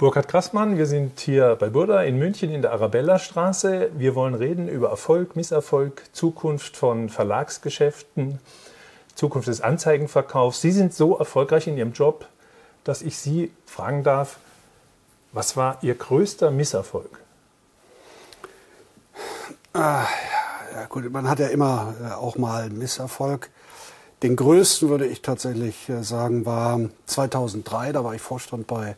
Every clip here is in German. Burkhard Krassmann, wir sind hier bei Burda in München in der Arabellastraße. Wir wollen reden über Erfolg, Misserfolg, Zukunft von Verlagsgeschäften, Zukunft des Anzeigenverkaufs. Sie sind so erfolgreich in Ihrem Job, dass ich Sie fragen darf, was war Ihr größter Misserfolg? Ja gut, man hat ja immer auch mal Misserfolg. Den größten, würde ich tatsächlich sagen, war 2003, da war ich Vorstand bei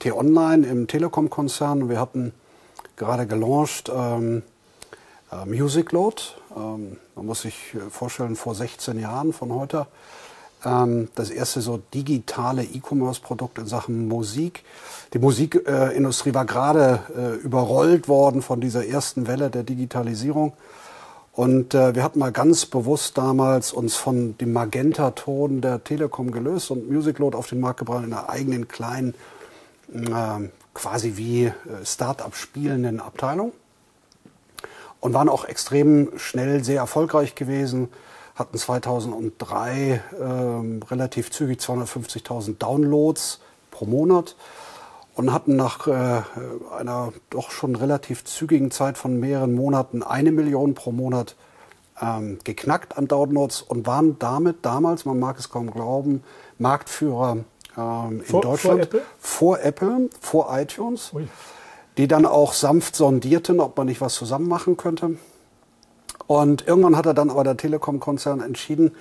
T-Online im Telekom-Konzern, und wir hatten gerade gelauncht Musicload. Man muss sich vorstellen, vor 16 Jahren von heute, das erste so digitale E-Commerce-Produkt in Sachen Musik. Die Musikindustrie war gerade überrollt worden von dieser ersten Welle der Digitalisierung. Und wir hatten mal ganz bewusst damals uns von dem Magenta-Ton der Telekom gelöst und Musicload auf den Markt gebracht in einer eigenen kleinen, quasi wie Start-up spielenden Abteilung, und waren auch extrem schnell sehr erfolgreich gewesen, hatten 2003 relativ zügig 250.000 Downloads pro Monat und hatten nach einer doch schon relativ zügigen Zeit von mehreren Monaten 1 Million pro Monat geknackt an Downloads und waren damit damals, man mag es kaum glauben, Marktführer in Deutschland, vor Apple, vor iTunes, die dann auch sanft sondierten, ob man nicht was zusammen machen könnte. Und irgendwann hat er dann aber der Telekom-Konzern entschieden,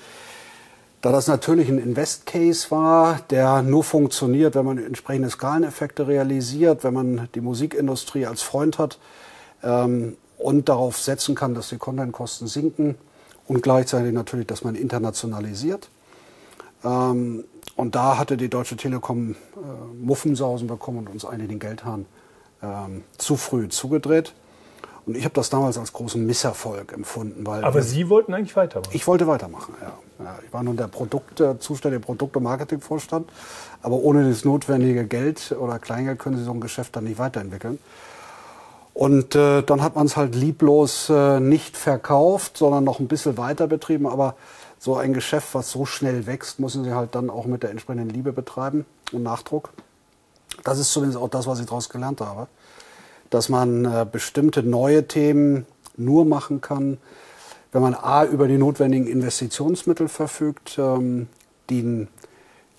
da das natürlich ein Invest-Case war, der nur funktioniert, wenn man entsprechende Skaleneffekte realisiert, wenn man die Musikindustrie als Freund hat und darauf setzen kann, dass die Content-Kosten sinken und gleichzeitig natürlich, dass man internationalisiert. Und da hatte die Deutsche Telekom Muffensausen bekommen und uns einen den Geldhahn zu früh zugedreht. Und ich habe das damals als großen Misserfolg empfunden. Weil aber Sie wollten eigentlich weitermachen? Ich wollte weitermachen, ja. Ich war nun der zuständige Produkt- und Marketingvorstand. Aber ohne das notwendige Geld oder Kleingeld können Sie so ein Geschäft dann nicht weiterentwickeln. Und dann hat man es halt lieblos nicht verkauft, sondern noch ein bisschen weiter betrieben. Aber so ein Geschäft, was so schnell wächst, müssen Sie halt dann auch mit der entsprechenden Liebe betreiben und Nachdruck. Das ist zumindest auch das, was ich daraus gelernt habe. Dass man bestimmte neue Themen nur machen kann, wenn man A, über die notwendigen Investitionsmittel verfügt, den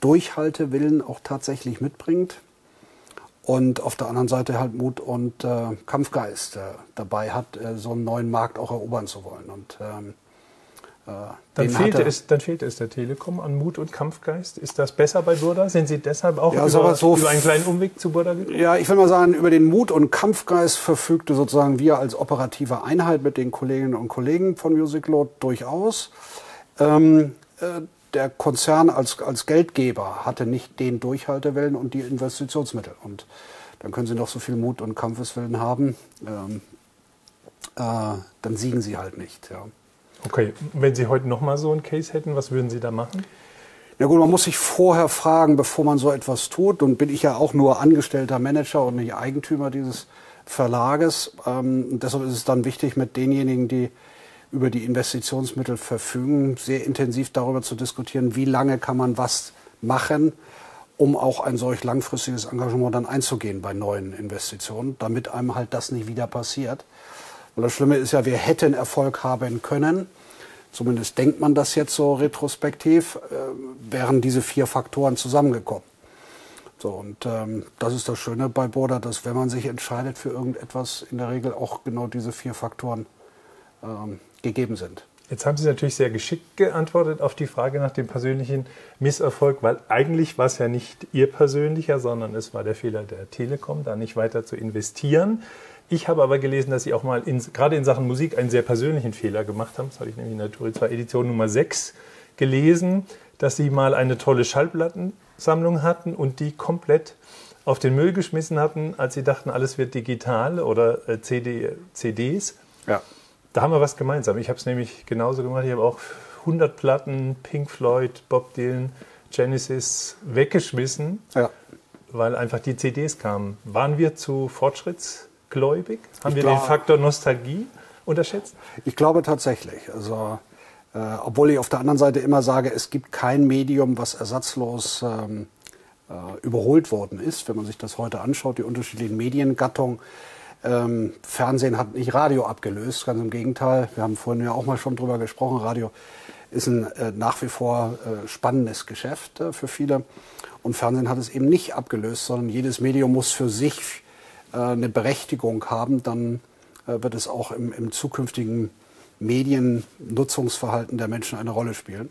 Durchhaltewillen auch tatsächlich mitbringt. Und auf der anderen Seite halt Mut und Kampfgeist dabei hat, so einen neuen Markt auch erobern zu wollen. Und, dann fehlte es der Telekom an Mut und Kampfgeist. Ist das besser bei Burda? Sind Sie deshalb auch über einen kleinen Umweg zu Burda gekommen? Ja, ich will mal sagen, über den Mut und Kampfgeist verfügte sozusagen wir als operative Einheit mit den Kolleginnen und Kollegen von Musicload durchaus. Der Konzern als Geldgeber hatte nicht den Durchhaltewillen und die Investitionsmittel. Und dann können Sie noch so viel Mut und Kampfeswillen haben, dann siegen Sie halt nicht. Ja. Okay, wenn Sie heute noch mal so einen Case hätten, was würden Sie da machen? Na gut, man muss sich vorher fragen, bevor man so etwas tut. Und bin ich ja auch nur angestellter Manager und nicht Eigentümer dieses Verlages. Deshalb ist es dann wichtig, mit denjenigen, die über die Investitionsmittel verfügen, sehr intensiv darüber zu diskutieren, wie lange kann man was machen, um auch ein solch langfristiges Engagement dann einzugehen bei neuen Investitionen, damit einem halt das nicht wieder passiert. Und das Schlimme ist ja, wir hätten Erfolg haben können, zumindest denkt man das jetzt so retrospektiv, wären diese 4 Faktoren zusammengekommen. So, und das ist das Schöne bei Burda, dass wenn man sich entscheidet für irgendetwas, in der Regel auch genau diese 4 Faktoren gegeben sind. Jetzt haben Sie natürlich sehr geschickt geantwortet auf die Frage nach dem persönlichen Misserfolg, weil eigentlich war es ja nicht Ihr persönlicher, sondern es war der Fehler der Telekom, da nicht weiter zu investieren. Ich habe aber gelesen, dass Sie auch mal gerade in Sachen Musik einen sehr persönlichen Fehler gemacht haben. Das habe ich nämlich in der Turi 2 Edition Nummer 6 gelesen, dass Sie mal eine tolle Schallplattensammlung hatten und die komplett auf den Müll geschmissen hatten, als Sie dachten, alles wird digital oder CDs. Ja. Da haben wir was gemeinsam. Ich habe es nämlich genauso gemacht. Ich habe auch 100 Platten, Pink Floyd, Bob Dylan, Genesis weggeschmissen, ja, weil einfach die CDs kamen. Waren wir zu fortschrittsgläubig? Haben wir den Faktor Nostalgie unterschätzt? Ich glaube tatsächlich. Also, obwohl ich auf der anderen Seite immer sage, es gibt kein Medium, was ersatzlos überholt worden ist. Wenn man sich das heute anschaut, die unterschiedlichen Mediengattungen, Fernsehen hat nicht Radio abgelöst, ganz im Gegenteil. Wir haben vorhin ja auch mal schon drüber gesprochen, Radio ist ein nach wie vor spannendes Geschäft für viele. Und Fernsehen hat es eben nicht abgelöst, sondern jedes Medium muss für sich eine Berechtigung haben. Dann wird es auch im zukünftigen Mediennutzungsverhalten der Menschen eine Rolle spielen.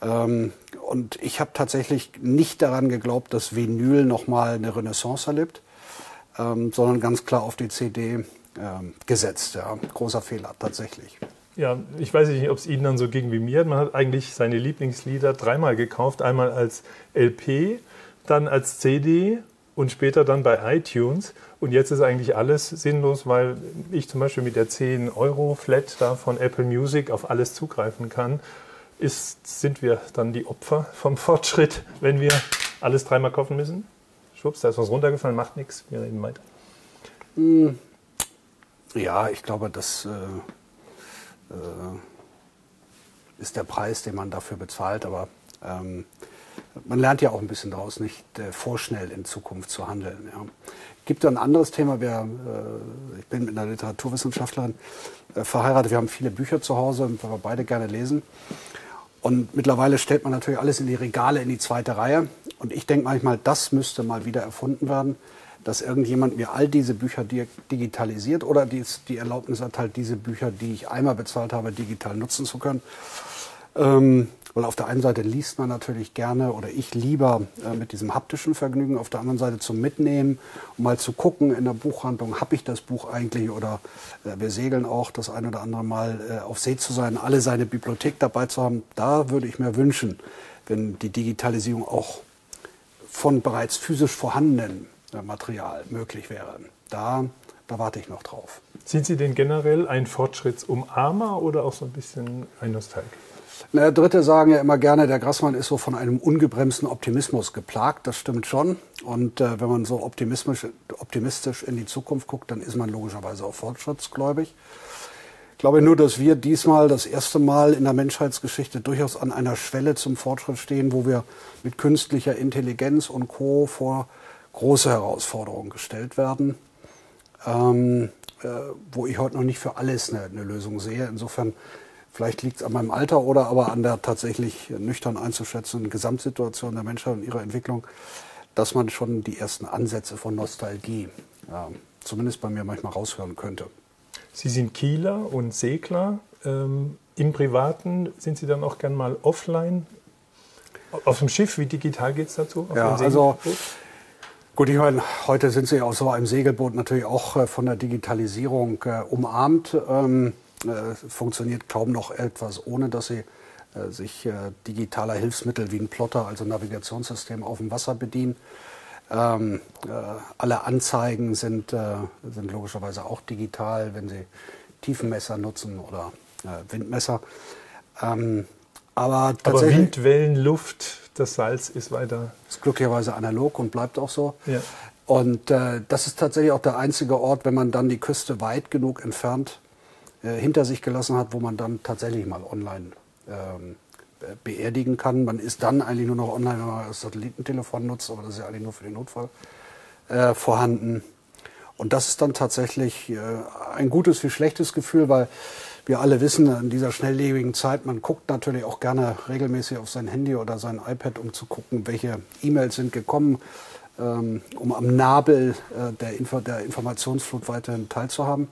Und ich habe tatsächlich nicht daran geglaubt, dass Vinyl nochmal eine Renaissance erlebt, sondern ganz klar auf die CD gesetzt. Ja. Großer Fehler tatsächlich. Ja, ich weiß nicht, ob es Ihnen dann so ging wie mir. Man hat eigentlich seine Lieblingslieder dreimal gekauft. Einmal als LP, dann als CD und später dann bei iTunes. Und jetzt ist eigentlich alles sinnlos, weil ich zum Beispiel mit der 10-Euro-Flat da von Apple Music auf alles zugreifen kann. Sind wir dann die Opfer vom Fortschritt, wenn wir alles dreimal kaufen müssen? Schwupps, da ist was runtergefallen, macht nichts. Wir reden weiter. Ja, ich glaube, das ist der Preis, den man dafür bezahlt. Aber man lernt ja auch ein bisschen daraus, nicht vorschnell in Zukunft zu handeln. Ja. Gibt da ein anderes Thema. Ich bin mit einer Literaturwissenschaftlerin verheiratet. Wir haben viele Bücher zu Hause, weil wir beide gerne lesen. Und mittlerweile stellt man natürlich alles in die Regale, in die zweite Reihe. Und ich denke manchmal, das müsste mal wieder erfunden werden, dass irgendjemand mir all diese Bücher digitalisiert oder die Erlaubnis erteilt, diese Bücher, die ich einmal bezahlt habe, digital nutzen zu können. Weil auf der einen Seite liest man natürlich gerne oder ich lieber mit diesem haptischen Vergnügen, auf der anderen Seite zum Mitnehmen, um mal zu gucken in der Buchhandlung, habe ich das Buch eigentlich oder wir segeln auch das ein oder andere Mal auf See zu sein, alle seine Bibliothek dabei zu haben. Da würde ich mir wünschen, wenn die Digitalisierung auch von bereits physisch vorhandenem Material möglich wäre. Da warte ich noch drauf. Sind Sie denn generell ein Fortschrittsumarmer oder auch so ein bisschen ein Nostalgiker? Na, Dritte sagen ja immer gerne, der Grassmann ist so von einem ungebremsten Optimismus geplagt. Das stimmt schon. Und wenn man so optimistisch in die Zukunft guckt, dann ist man logischerweise auch fortschrittsgläubig. Ich glaube nur, dass wir diesmal das erste Mal in der Menschheitsgeschichte durchaus an einer Schwelle zum Fortschritt stehen, wo wir mit künstlicher Intelligenz und Co. vor große Herausforderungen gestellt werden, wo ich heute noch nicht für alles eine Lösung sehe. Insofern vielleicht liegt es an meinem Alter oder aber an der tatsächlich nüchtern einzuschätzenden Gesamtsituation der Menschheit und ihrer Entwicklung, dass man schon die ersten Ansätze von Nostalgie, zumindest bei mir manchmal raushören könnte. Sie sind Kieler und Segler. Im Privaten sind Sie dann auch gern mal offline? Auf dem Schiff, wie digital geht es dazu? Auf ja, also gut, ich meine, heute sind Sie auf so einem Segelboot natürlich auch von der Digitalisierung umarmt. Funktioniert kaum noch etwas, ohne dass Sie sich digitaler Hilfsmittel wie ein Plotter, also ein Navigationssystem auf dem Wasser bedienen. Alle Anzeigen sind logischerweise auch digital, wenn Sie Tiefenmesser nutzen oder Windmesser. Aber Wind, Wellen, Luft, das Salz ist weiter. Ist glücklicherweise analog und bleibt auch so. Ja. Und das ist tatsächlich auch der einzige Ort, wenn man dann die Küste weit genug entfernt hinter sich gelassen hat, wo man dann tatsächlich mal online beerdigen kann. Man ist dann eigentlich nur noch online, wenn man das Satellitentelefon nutzt, aber das ist ja eigentlich nur für den Notfall vorhanden. Und das ist dann tatsächlich ein gutes wie schlechtes Gefühl, weil wir alle wissen, in dieser schnelllebigen Zeit, man guckt natürlich auch gerne regelmäßig auf sein Handy oder sein iPad, um zu gucken, welche E-Mails sind gekommen, um am Nabel der Informationsflut weiterhin teilzuhaben.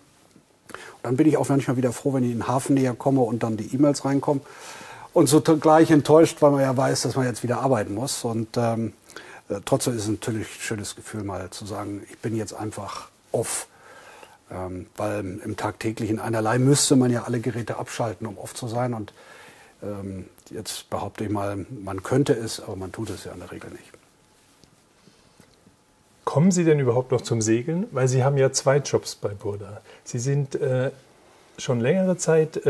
Und dann bin ich auch manchmal wieder froh, wenn ich in den Hafen näher komme und dann die E-Mails reinkommen. Und zugleich enttäuscht, weil man ja weiß, dass man jetzt wieder arbeiten muss. Und trotzdem ist es natürlich ein schönes Gefühl, mal zu sagen, ich bin jetzt einfach off. Weil im tagtäglichen einerlei müsste man ja alle Geräte abschalten, um off zu sein. Und jetzt behaupte ich mal, man könnte es, aber man tut es ja in der Regel nicht. Kommen Sie denn überhaupt noch zum Segeln? Weil Sie haben ja zwei Jobs bei Burda. Sie sind schon längere Zeit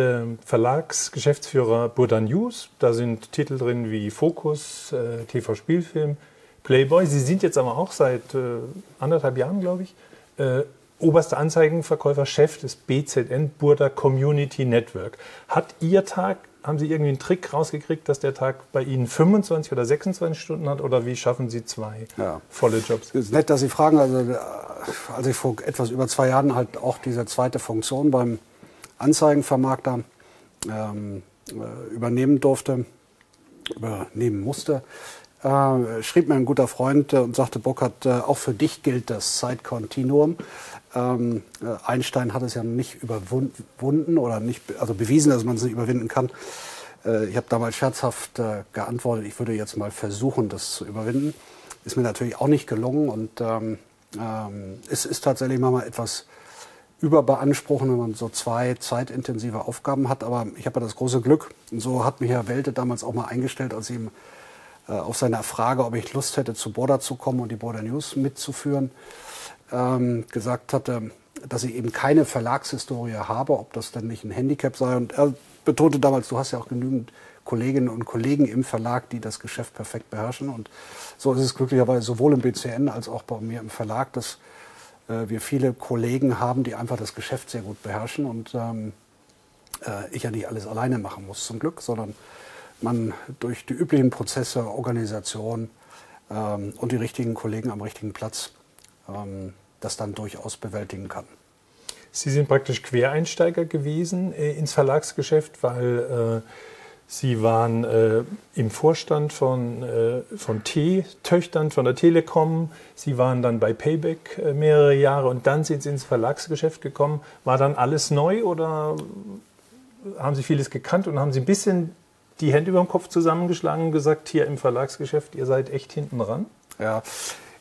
Verlagsgeschäftsführer Burda News. Da sind Titel drin wie Focus, TV-Spielfilm, Playboy. Sie sind jetzt aber auch seit anderthalb Jahren, glaube ich, oberster Anzeigenverkäufer, Chef des BZN Burda Community Network. Hat Ihr Tag haben Sie irgendwie einen Trick rausgekriegt, dass der Tag bei Ihnen 25 oder 26 Stunden hat? Oder wie schaffen Sie zwei volle Jobs? Es ist nett, dass Sie fragen. Also, als ich vor etwas über 2 Jahren halt auch diese zweite Funktion beim Anzeigenvermarkter übernehmen musste, schrieb mir ein guter Freund und sagte, Burkhard, auch für dich gilt das Zeitkontinuum. Einstein hat es ja nicht überwunden oder nicht, also bewiesen, dass man es nicht überwinden kann. Ich habe damals scherzhaft geantwortet, ich würde jetzt mal versuchen, das zu überwinden. Ist mir natürlich auch nicht gelungen und es ist tatsächlich manchmal etwas überbeanspruchen, wenn man so 2 zeitintensive Aufgaben hat. Aber ich habe ja das große Glück, und so hat mich Herr Welte damals auch mal eingestellt, als ich ihm auf seine Frage, ob ich Lust hätte, zu Burda zu kommen und die Burda News mitzuführen, gesagt hatte, dass ich eben keine Verlagshistorie habe, ob das denn nicht ein Handicap sei. Und er betonte damals, du hast ja auch genügend Kolleginnen und Kollegen im Verlag, die das Geschäft perfekt beherrschen. Und so ist es glücklicherweise sowohl im BCN als auch bei mir im Verlag, dass wir viele Kollegen haben, die einfach das Geschäft sehr gut beherrschen und ich ja nicht alles alleine machen muss, zum Glück, sondern man durch die üblichen Prozesse, Organisation und die richtigen Kollegen am richtigen Platz das dann durchaus bewältigen kann. Sie sind praktisch Quereinsteiger gewesen ins Verlagsgeschäft, weil Sie waren im Vorstand von T-Töchtern, von der Telekom. Sie waren dann bei Payback mehrere Jahre und dann sind Sie ins Verlagsgeschäft gekommen. War dann alles neu oder haben Sie vieles gekannt und haben Sie ein bisschen die Hände über dem Kopf zusammengeschlagen und gesagt, hier im Verlagsgeschäft, ihr seid echt hinten ran? Ja,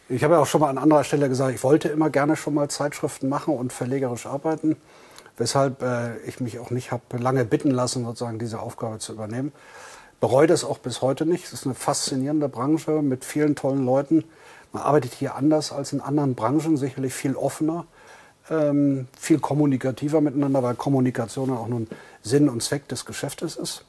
ich habe ja auch schon mal an anderer Stelle gesagt, ich wollte immer gerne schon mal Zeitschriften machen und verlegerisch arbeiten, weshalb ich mich auch nicht habe lange bitten lassen, sozusagen diese Aufgabe zu übernehmen. Bereue das auch bis heute nicht. Es ist eine faszinierende Branche mit vielen tollen Leuten. Man arbeitet hier anders als in anderen Branchen, sicherlich viel offener, viel kommunikativer miteinander, weil Kommunikation auch nun Sinn und Zweck des Geschäftes ist.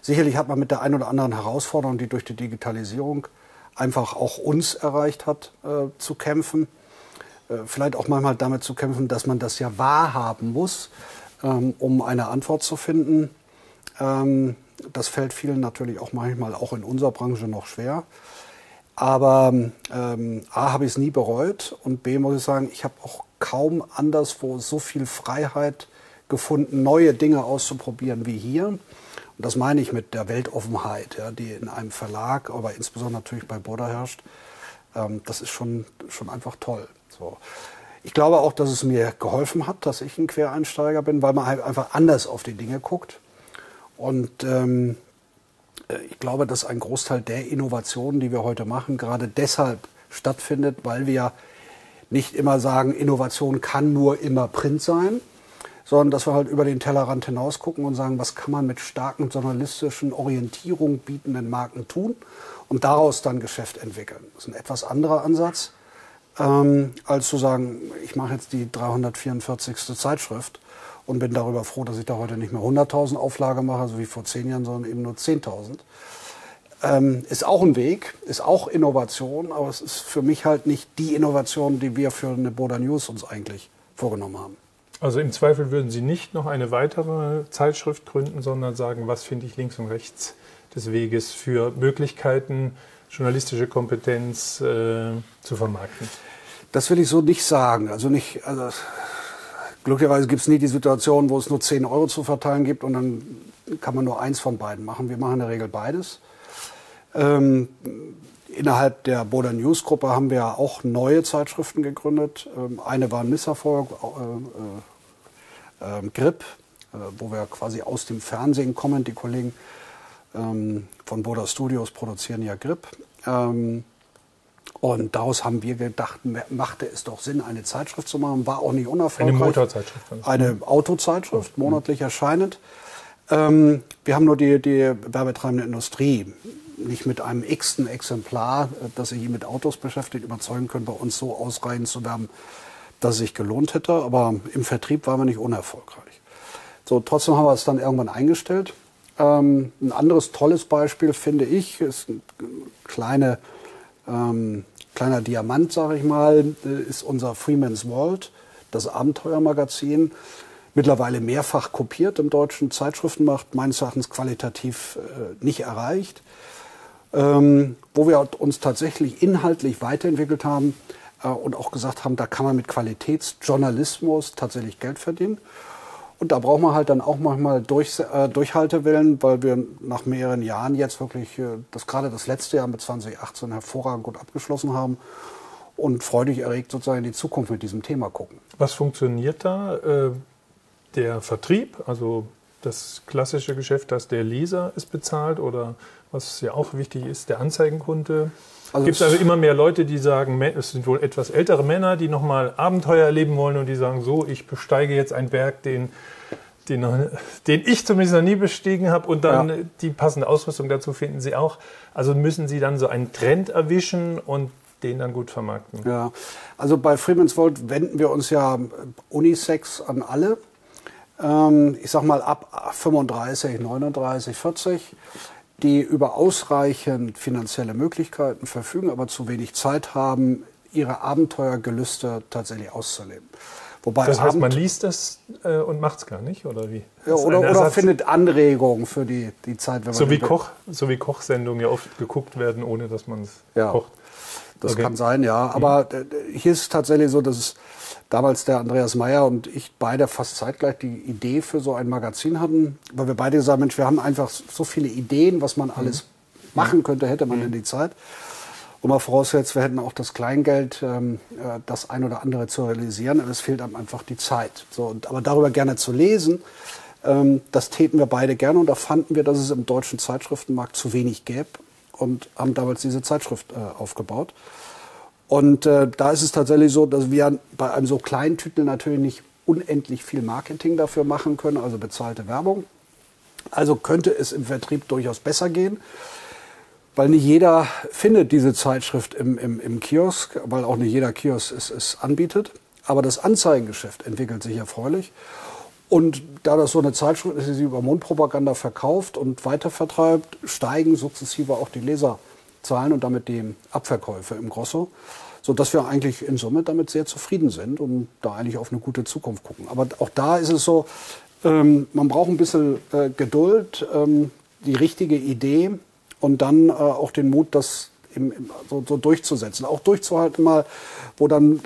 Sicherlich hat man mit der einen oder anderen Herausforderung, die durch die Digitalisierung einfach auch uns erreicht hat, zu kämpfen. Vielleicht auch manchmal damit zu kämpfen, dass man das ja wahrhaben muss, um eine Antwort zu finden. Das fällt vielen natürlich auch manchmal auch in unserer Branche noch schwer. Aber A, habe ich es nie bereut und B, muss ich sagen, ich habe auch kaum anderswo so viel Freiheit gefunden, neue Dinge auszuprobieren wie hier. Und das meine ich mit der Weltoffenheit, ja, die in einem Verlag, aber insbesondere natürlich bei Burda herrscht. Das ist schon einfach toll. So. Ich glaube auch, dass es mir geholfen hat, dass ich ein Quereinsteiger bin, weil man halt einfach anders auf die Dinge guckt. Und ich glaube, dass ein Großteil der Innovationen, die wir heute machen, gerade deshalb stattfindet, weil wir nicht immer sagen, Innovation kann nur immer Print sein, sondern dass wir halt über den Tellerrand hinaus gucken und sagen, was kann man mit starken journalistischen Orientierung bietenden Marken tun und daraus dann Geschäft entwickeln. Das ist ein etwas anderer Ansatz, als zu sagen, ich mache jetzt die 344. Zeitschrift und bin darüber froh, dass ich da heute nicht mehr 100.000 Auflage mache, so wie vor 10 Jahren, sondern eben nur 10.000. Ist auch ein Weg, ist auch Innovation, aber es ist für mich halt nicht die Innovation, die wir für eine Burda News uns eigentlich vorgenommen haben. Also im Zweifel würden Sie nicht noch eine weitere Zeitschrift gründen, sondern sagen, was finde ich links und rechts des Weges für Möglichkeiten, journalistische Kompetenz zu vermarkten? Das will ich so nicht sagen. Also glücklicherweise gibt es nie die Situation, wo es nur 10 Euro zu verteilen gibt und dann kann man nur eins von beiden machen. Wir machen in der Regel beides. Innerhalb der Burda News Gruppe haben wir ja auch neue Zeitschriften gegründet. Eine war ein Misserfolg, Grip, wo wir quasi aus dem Fernsehen kommen. Die Kollegen von Boda Studios produzieren ja Grip. Und daraus haben wir gedacht, machte es doch Sinn, eine Zeitschrift zu machen. War auch nicht unerfolgreich. Eine Motorzeitschrift. Eine Autozeitschrift, monatlich erscheinend. Wir haben nur die werbetreibende Industrie nicht mit einem x-ten Exemplar, das sich mit Autos beschäftigt, überzeugen können, bei uns so ausreichend zu werben, dass es sich gelohnt hätte. Aber im Vertrieb waren wir nicht unerfolgreich. So, trotzdem haben wir es dann irgendwann eingestellt. Ein anderes tolles Beispiel, finde ich, ist ein kleiner Diamant, sage ich mal, ist unser Freeman's World, das Abenteuermagazin. mittlerweile mehrfach kopiert im deutschen Zeitschriftenmarkt, meines Erachtens qualitativ nicht erreicht. Wo wir uns tatsächlich inhaltlich weiterentwickelt haben und auch gesagt haben, da kann man mit Qualitätsjournalismus tatsächlich Geld verdienen. Und da braucht man halt dann auch manchmal Durchhaltewillen, weil wir nach mehreren Jahren jetzt wirklich gerade das letzte Jahr mit 2018 hervorragend gut abgeschlossen haben und freudig erregt sozusagen in die Zukunft mit diesem Thema gucken. Was funktioniert da? Der Vertrieb, also das klassische Geschäft, dass der Leser ist bezahlt oder was ja auch wichtig ist, der Anzeigenkunde. Also gibt es also immer mehr Leute, die sagen, es sind wohl etwas ältere Männer, die nochmal Abenteuer erleben wollen und die sagen, so, ich besteige jetzt einen Berg, den ich zumindest noch nie bestiegen habe und dann die passende Ausrüstung dazu finden sie auch. Also müssen sie dann so einen Trend erwischen und den dann gut vermarkten. Ja, also bei Freeman's World wenden wir uns ja unisex an alle. Ich sag mal ab 35, 39, 40, die über ausreichend finanzielle Möglichkeiten verfügen, aber zu wenig Zeit haben, ihre Abenteuergelüste tatsächlich auszuleben. Wobei das heißt, man liest es und macht es gar nicht, oder wie? Ja, oder findet Anregungen für die Zeit, wenn man so wie Kochsendungen ja oft geguckt werden, ohne dass man es kocht. Das kann sein, ja. Aber hier ist es tatsächlich so, dass es damals der Andreas Meyer und ich beide fast zeitgleich die Idee für so ein Magazin hatten, weil wir beide gesagt haben, Mensch, wir haben einfach so viele Ideen, was man alles machen könnte, hätte man denn die Zeit. Und mal vorausgesetzt, wir hätten auch das Kleingeld, das ein oder andere zu realisieren, aber es fehlt einem einfach die Zeit. So, aber darüber gerne zu lesen, das täten wir beide gerne und da fanden wir, dass es im deutschen Zeitschriftenmarkt zu wenig gäbe. Und haben damals diese Zeitschrift aufgebaut. Und da ist es tatsächlich so, dass wir bei einem so kleinen Titel natürlich nicht unendlich viel Marketing dafür machen können, also bezahlte Werbung. Also könnte es im Vertrieb durchaus besser gehen, weil nicht jeder findet diese Zeitschrift im Kiosk, weil auch nicht jeder Kiosk es anbietet. Aber das Anzeigengeschäft entwickelt sich erfreulich. Und da das so eine Zeitschrift ist, die sie über Mundpropaganda verkauft und weitervertreibt, steigen sukzessive auch die Leserzahlen und damit die Abverkäufe im Grosso, sodass wir eigentlich in Summe damit sehr zufrieden sind und da eigentlich auf eine gute Zukunft gucken. Aber auch da ist es so, man braucht ein bisschen Geduld, die richtige Idee und dann auch den Mut, das so durchzusetzen. Auch durchzuhalten mal, wo dann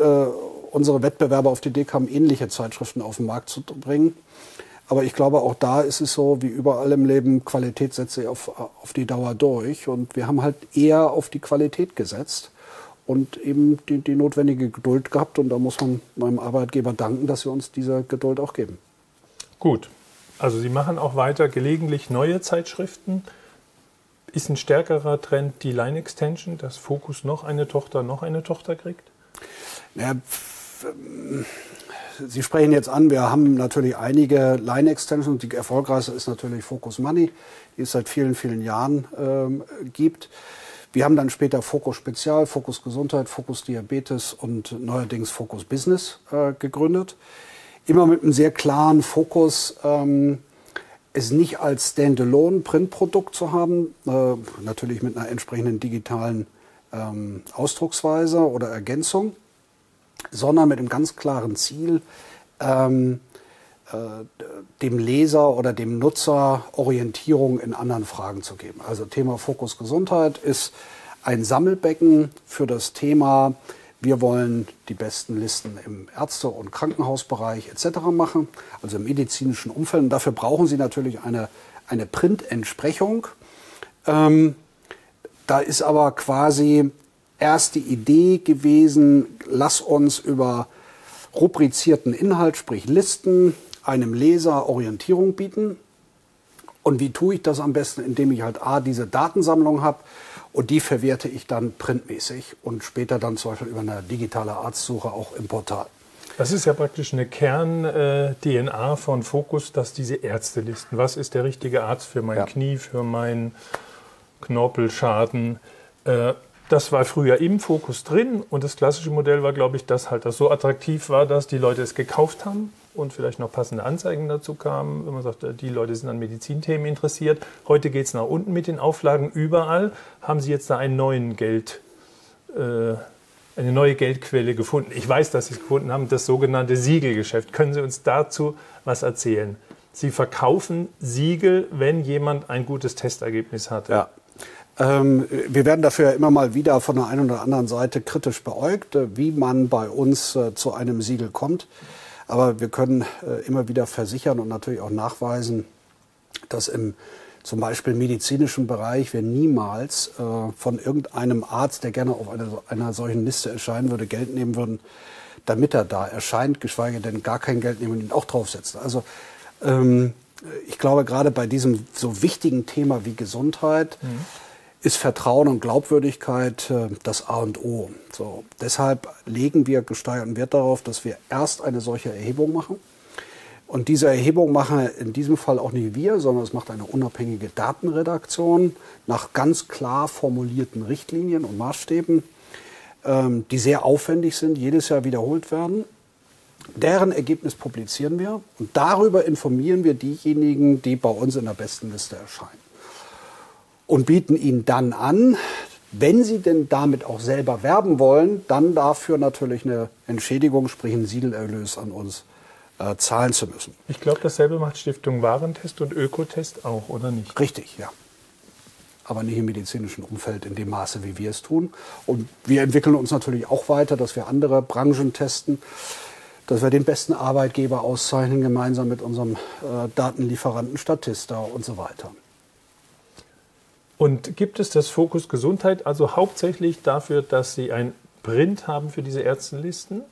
unsere Wettbewerber auf die Idee kamen, ähnliche Zeitschriften auf den Markt zu bringen. Aber ich glaube, auch da ist es so, wie überall im Leben, Qualität setzt sich auf die Dauer durch. Und wir haben halt eher auf die Qualität gesetzt und eben die notwendige Geduld gehabt. Und da muss man meinem Arbeitgeber danken, dass sie uns diese Geduld auch geben. Gut. Also Sie machen auch weiter gelegentlich neue Zeitschriften. Ist ein stärkerer Trend die Line-Extension, dass Focus noch eine Tochter kriegt? Ja, Sie sprechen jetzt an, wir haben natürlich einige Line-Extensions. Die erfolgreichste ist natürlich Focus Money, die es seit vielen, vielen Jahren gibt. Wir haben dann später Focus Spezial, Focus Gesundheit, Focus Diabetes und neuerdings Focus Business gegründet. Immer mit einem sehr klaren Fokus, es nicht als Standalone-Printprodukt zu haben, natürlich mit einer entsprechenden digitalen Ausdrucksweise oder Ergänzung, sondern mit einem ganz klaren Ziel, dem Leser oder dem Nutzer Orientierung in anderen Fragen zu geben. Also Thema Focus Gesundheit ist ein Sammelbecken für das Thema, wir wollen die besten Listen im Ärzte- und Krankenhausbereich etc. machen, also im medizinischen Umfeld. Und dafür brauchen Sie natürlich eine Printentsprechung. Da ist aber quasi erst die Idee gewesen, lass uns über rubrizierten Inhalt, sprich Listen, einem Leser Orientierung bieten. Und wie tue ich das am besten? Indem ich halt diese Datensammlung habe und die verwerte ich dann printmäßig und später dann zum Beispiel über eine digitale Arztsuche auch im Portal. Das ist ja praktisch eine Kern-DNA von Focus, dass diese Ärztelisten, was ist der richtige Arzt für mein Knie, für meinen Knorpelschaden, das war früher im Focus drin und das klassische Modell war, glaube ich, dass halt das so attraktiv war, dass die Leute es gekauft haben und vielleicht noch passende Anzeigen dazu kamen. Wenn man sagt, die Leute sind an Medizinthemen interessiert. Heute geht es nach unten mit den Auflagen überall. Haben Sie jetzt da einen neuen Geld, eine neue Geldquelle gefunden. Ich weiß, dass Sie es gefunden haben, das sogenannte Siegelgeschäft. Können Sie uns dazu was erzählen? Sie verkaufen Siegel, wenn jemand ein gutes Testergebnis hatte. Ja. Wir werden dafür immer mal wieder von der einen oder anderen Seite kritisch beäugt, wie man bei uns zu einem Siegel kommt. Aber wir können immer wieder versichern und natürlich auch nachweisen, dass im zum Beispiel medizinischen Bereich wir niemals von irgendeinem Arzt, der gerne auf einer solchen Liste erscheinen würde, Geld nehmen würden, damit er da erscheint, geschweige denn gar kein Geld nehmen und ihn auch draufsetzen. Also ich glaube, gerade bei diesem so wichtigen Thema wie Gesundheit ist Vertrauen und Glaubwürdigkeit das A und O. So, deshalb legen wir gesteigerten Wert darauf, dass wir erst eine solche Erhebung machen. Und diese Erhebung machen in diesem Fall auch nicht wir, sondern es macht eine unabhängige Datenredaktion nach ganz klar formulierten Richtlinien und Maßstäben, die sehr aufwendig sind, jedes Jahr wiederholt werden. Deren Ergebnis publizieren wir und darüber informieren wir diejenigen, die bei uns in der besten Liste erscheinen. Und bieten ihnen dann an, wenn sie denn damit auch selber werben wollen, dann dafür natürlich eine Entschädigung, sprich einen Siegelerlös an uns zahlen zu müssen. Ich glaube, dasselbe macht Stiftung Warentest und Ökotest auch, oder nicht? Richtig, ja. Aber nicht im medizinischen Umfeld in dem Maße, wie wir es tun. Und wir entwickeln uns natürlich auch weiter, dass wir andere Branchen testen, dass wir den besten Arbeitgeber auszeichnen, gemeinsam mit unserem Datenlieferanten Statista und so weiter. Und gibt es das Focus Gesundheit also hauptsächlich dafür, dass Sie ein Print haben für diese Ärztenlisten?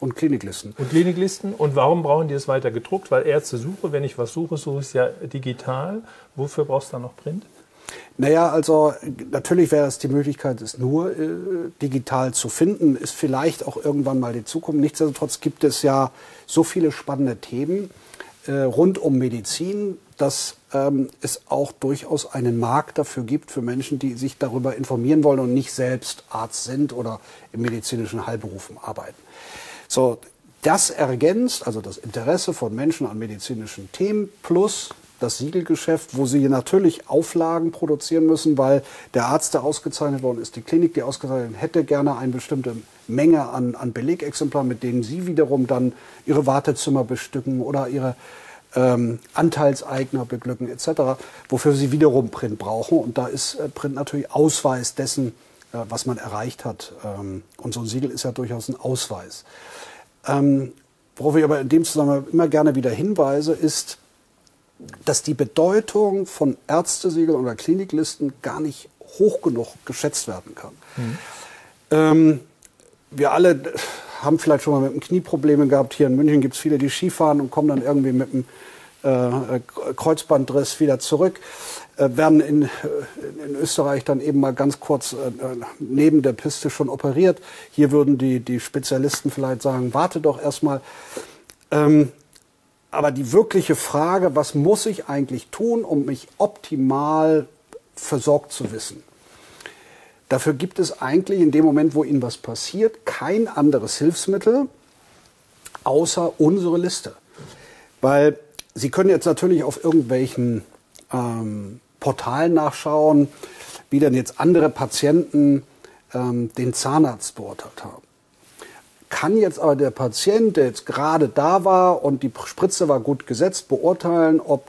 Und Kliniklisten. Und Kliniklisten. Und warum brauchen die es weiter gedruckt? Weil Ärzte suche, wenn ich was suche, suche ich es ja digital. Wofür brauchst du dann noch Print? Naja, also natürlich wäre es die Möglichkeit, es nur digital zu finden. Ist vielleicht auch irgendwann mal die Zukunft. Nichtsdestotrotz gibt es ja so viele spannende Themen rund um Medizin, dass es auch durchaus einen Markt dafür gibt für Menschen, die sich darüber informieren wollen und nicht selbst Arzt sind oder im medizinischen Heilberufen arbeiten. So, das ergänzt, also das Interesse von Menschen an medizinischen Themen plus das Siegelgeschäft, wo sie natürlich Auflagen produzieren müssen, weil der Arzt, der ausgezeichnet worden ist, die Klinik, die ausgezeichnet hätte gerne eine bestimmte Menge an Belegexemplaren, mit denen sie wiederum dann ihre Wartezimmer bestücken oder ihre Anteilseigner beglücken etc., wofür sie wiederum Print brauchen. Und da ist Print natürlich Ausweis dessen, was man erreicht hat. Und so ein Siegel ist ja durchaus ein Ausweis. Worauf ich aber in dem Zusammenhang immer gerne wieder hinweise, ist, dass die Bedeutung von Ärztesiegeln oder Kliniklisten gar nicht hoch genug geschätzt werden kann. Wir alle haben vielleicht schon mal mit dem Knie Probleme gehabt. Hier in München gibt es viele, die Skifahren und kommen dann irgendwie mit einem Kreuzbandriss wieder zurück. Werden in Österreich dann eben mal ganz kurz neben der Piste schon operiert. Hier würden die Spezialisten vielleicht sagen, warte doch erstmal. Aber die wirkliche Frage, was muss ich eigentlich tun, um mich optimal versorgt zu wissen? Dafür gibt es eigentlich in dem Moment, wo Ihnen was passiert, kein anderes Hilfsmittel außer unsere Liste. Weil Sie können jetzt natürlich auf irgendwelchen Portalen nachschauen, wie dann jetzt andere Patienten den Zahnarzt beurteilt haben. Kann jetzt aber der Patient, der jetzt gerade da war und die Spritze war gut gesetzt, beurteilen, ob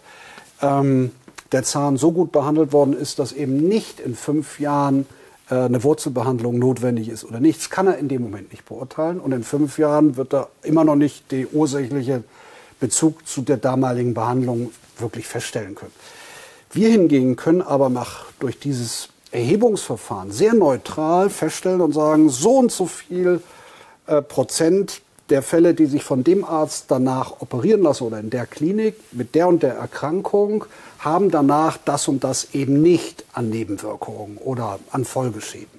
der Zahn so gut behandelt worden ist, dass eben nicht in 5 Jahren eine Wurzelbehandlung notwendig ist oder nichts, kann er in dem Moment nicht beurteilen. Und in 5 Jahren wird er immer noch nicht den ursächlichen Bezug zu der damaligen Behandlung wirklich feststellen können. Wir hingegen können aber durch dieses Erhebungsverfahren sehr neutral feststellen und sagen, so und so viel Prozent der Fälle, die sich von dem Arzt danach operieren lassen oder in der Klinik mit der und der Erkrankung, haben danach das und das eben nicht an Nebenwirkungen oder an Folgeschäden.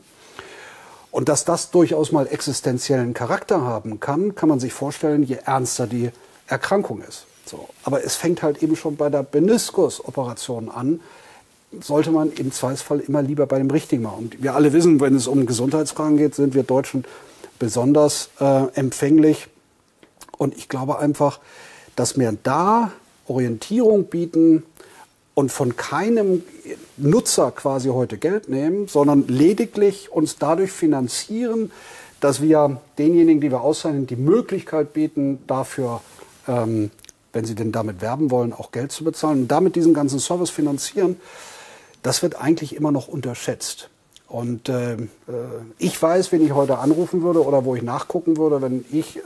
Und dass das durchaus mal existenziellen Charakter haben kann, kann man sich vorstellen, je ernster die Erkrankung ist. So. Aber es fängt halt eben schon bei der Meniskusoperation an, sollte man im Zweifelsfall immer lieber bei dem Richtigen machen. Und wir alle wissen, wenn es um Gesundheitsfragen geht, sind wir Deutschen besonders empfänglich. Und ich glaube einfach, dass wir da Orientierung bieten und von keinem Nutzer quasi heute Geld nehmen, sondern lediglich uns dadurch finanzieren, dass wir denjenigen, die wir auszeichnen, die Möglichkeit bieten, dafür, wenn sie denn damit werben wollen, auch Geld zu bezahlen und damit diesen ganzen Service finanzieren, das wird eigentlich immer noch unterschätzt. Und ich weiß, wenn ich heute anrufen würde oder wo ich nachgucken würde, wenn ich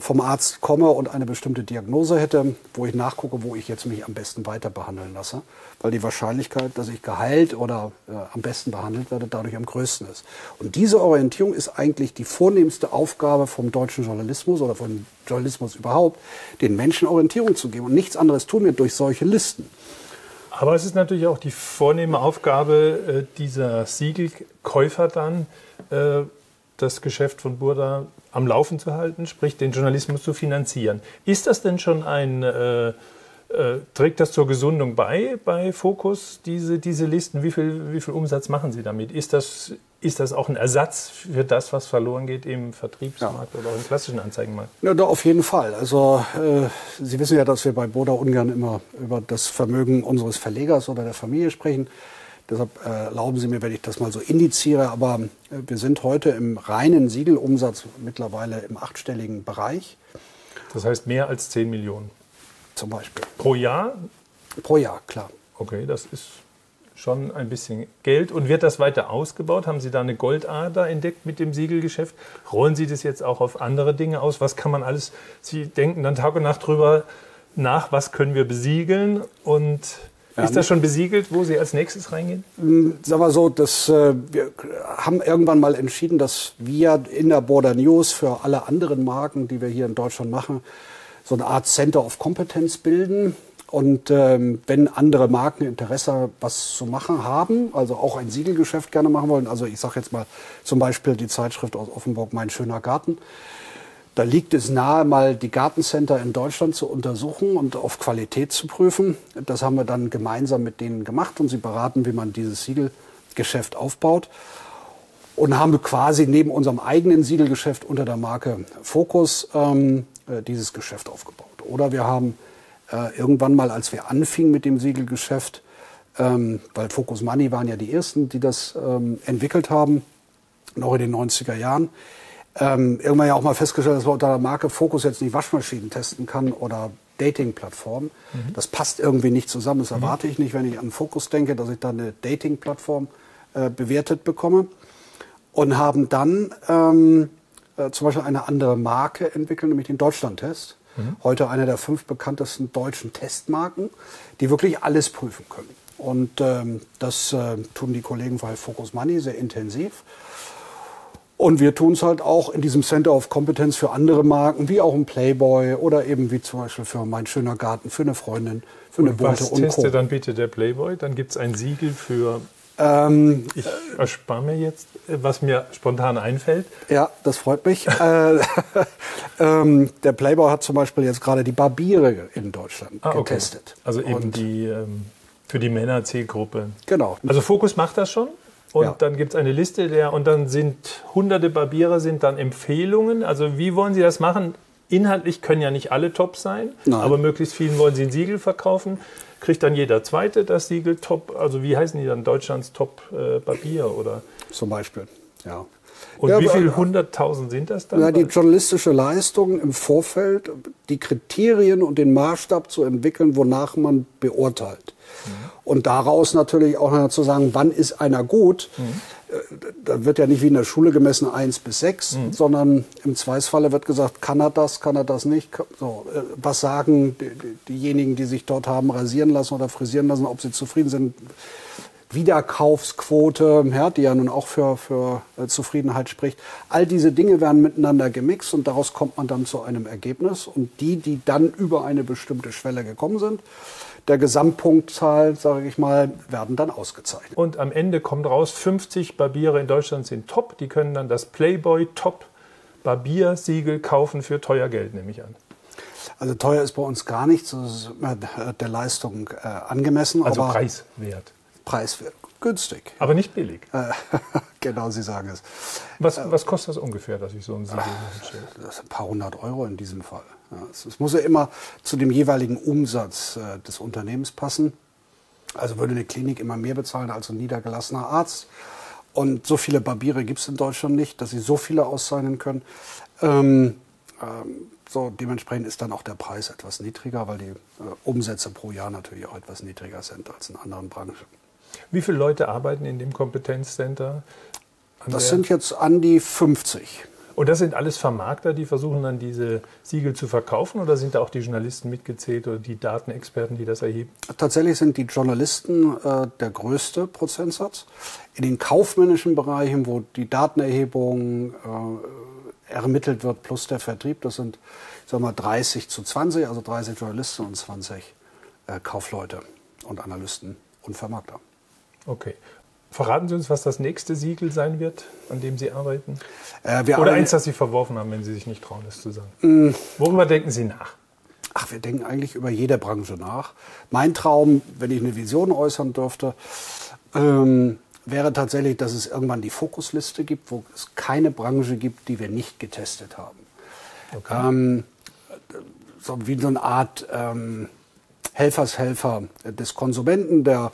vom Arzt komme und eine bestimmte Diagnose hätte, wo ich nachgucke, wo ich jetzt mich am besten weiter behandeln lasse, weil die Wahrscheinlichkeit, dass ich geheilt oder am besten behandelt werde, dadurch am größten ist. Und diese Orientierung ist eigentlich die vornehmste Aufgabe vom deutschen Journalismus oder vom Journalismus überhaupt, den Menschen Orientierung zu geben. Und nichts anderes tun wir durch solche Listen. Aber es ist natürlich auch die vornehme Aufgabe dieser Siegelkäufer dann, das Geschäft von Burda am Laufen zu halten, sprich den Journalismus zu finanzieren. Ist das denn schon ein, trägt das zur Gesundung bei Focus, diese Listen? Wie viel Umsatz machen Sie damit? Ist das auch ein Ersatz für das, was verloren geht im Vertriebsmarkt oder im klassischen Anzeigenmarkt? Ja, doch, auf jeden Fall. Also Sie wissen ja, dass wir bei Burda ungern immer über das Vermögen unseres Verlegers oder der Familie sprechen. Deshalb erlauben Sie mir, wenn ich das mal so indiziere, aber wir sind heute im reinen Siegelumsatz mittlerweile im 8-stelligen Bereich. Das heißt mehr als 10 Millionen? Zum Beispiel. Pro Jahr? Pro Jahr, klar. Okay, das ist schon ein bisschen Geld. Und wird das weiter ausgebaut? Haben Sie da eine Goldader entdeckt mit dem Siegelgeschäft? Rollen Sie das jetzt auch auf andere Dinge aus? Was kann man alles, Sie denken dann Tag und Nacht drüber nach, was können wir besiegeln und... Ist das schon besiegelt, wo Sie als nächstes reingehen? Sagen wir so, wir haben irgendwann mal entschieden, dass wir in der Burda News für alle anderen Marken, die wir hier in Deutschland machen, so eine Art Center of Competence bilden. Und wenn andere Marken Interesse, was zu machen haben, also auch ein Siegelgeschäft gerne machen wollen, also ich sage jetzt mal zum Beispiel die Zeitschrift aus Offenburg, Mein schöner Garten, da liegt es nahe, mal die Gartencenter in Deutschland zu untersuchen und auf Qualität zu prüfen. Das haben wir dann gemeinsam mit denen gemacht und sie beraten, wie man dieses Siegelgeschäft aufbaut. Und haben quasi neben unserem eigenen Siegelgeschäft unter der Marke Focus dieses Geschäft aufgebaut. Oder wir haben irgendwann mal, als wir anfingen mit dem Siegelgeschäft, weil Focus Money waren ja die ersten, die das entwickelt haben, noch in den 90er Jahren, irgendwann ja auch mal festgestellt, dass man unter der Marke Focus jetzt nicht Waschmaschinen testen kann oder Dating-Plattformen. Mhm. Das passt irgendwie nicht zusammen. Das erwarte ich nicht, wenn ich an Focus denke, dass ich da eine Dating-Plattform bewertet bekomme. Und haben dann zum Beispiel eine andere Marke entwickelt, nämlich den Deutschland-Test. Mhm. Heute eine der 5 bekanntesten deutschen Testmarken, die wirklich alles prüfen können. Und das tun die Kollegen von Focus Money sehr intensiv. Und wir tun es halt auch in diesem Center of Competence für andere Marken, wie auch im Playboy oder eben wie zum Beispiel für Mein schöner Garten, für eine Freundin, für eine Bunte und Co. Was testet dann bitte der Playboy? Dann gibt es ein Siegel für... ich erspare mir jetzt, was mir spontan einfällt. Ja, das freut mich. Der Playboy hat zum Beispiel jetzt gerade die Barbiere in Deutschland getestet. Also eben und die für die Männer-Zielgruppe. Genau. Also Focus macht das schon? Und dann gibt es eine Liste, und dann sind hunderte Barbiere, sind dann Empfehlungen. Also wie wollen Sie das machen? Inhaltlich können ja nicht alle top sein, aber möglichst vielen wollen Sie ein Siegel verkaufen. Kriegt dann jeder Zweite das Siegel top, also wie heißen die dann? Deutschlands Top Barbier oder? Zum Beispiel, ja. Und ja, wie viele 100.000 sind das dann? Ja, die journalistische Leistung im Vorfeld, die Kriterien und den Maßstab zu entwickeln, wonach man beurteilt. Mhm. Und daraus natürlich auch zu sagen, wann ist einer gut? Mhm. Da wird ja nicht wie in der Schule gemessen 1 bis 6, sondern im Zweifelsfalle wird gesagt, kann er das nicht? So, was sagen diejenigen, die sich dort haben rasieren lassen oder frisieren lassen, ob sie zufrieden sind? Wiederkaufsquote, ja, die ja nun auch für Zufriedenheit spricht. All diese Dinge werden miteinander gemixt und daraus kommt man dann zu einem Ergebnis. Und die dann über eine bestimmte Schwelle gekommen sind, der Gesamtpunktzahl, sage ich mal, werden dann ausgezeichnet. Und am Ende kommt raus, 50 Barbiere in Deutschland sind top. Die können dann das Playboy Top Barbiersiegel kaufen für teuer Geld, nehme ich an. Also teuer ist bei uns gar nichts. Das ist der Leistung angemessen. Also aber preiswert. Preiswert, günstig. Aber nicht billig. Genau, Sie sagen es. Was kostet das ungefähr, dass ich so ein Siegel hinstelle? Das sind ein paar hundert Euro in diesem Fall. Es muss ja immer zu dem jeweiligen Umsatz des Unternehmens passen. Also würde eine Klinik immer mehr bezahlen als ein niedergelassener Arzt. Und so viele Barbiere gibt es in Deutschland nicht, dass sie so viele auszeichnen können. So dementsprechend ist dann auch der Preis etwas niedriger, weil die Umsätze pro Jahr natürlich auch etwas niedriger sind als in anderen Branchen. Wie viele Leute arbeiten in dem Kompetenzcenter? Das sind jetzt an die 50. Und das sind alles Vermarkter, die versuchen dann diese Siegel zu verkaufen, oder sind da auch die Journalisten mitgezählt oder die Datenexperten, die das erheben? Tatsächlich sind die Journalisten der größte Prozentsatz. In den kaufmännischen Bereichen, wo die Datenerhebung ermittelt wird, plus der Vertrieb, das sind, sagen wir, 30:20, also 30 Journalisten und 20 Kaufleute und Analysten und Vermarkter. Okay. Verraten Sie uns, was das nächste Siegel sein wird, an dem Sie arbeiten? Oder eins, das Sie verworfen haben, wenn Sie sich nicht trauen, es zu sagen. Worüber denken Sie nach? Ach, wir denken eigentlich über jede Branche nach. Mein Traum, wenn ich eine Vision äußern dürfte, wäre tatsächlich, dass es irgendwann die Fokusliste gibt, wo es keine Branche gibt, die wir nicht getestet haben. Okay. So wie so eine Art Helfershelfer des Konsumenten, der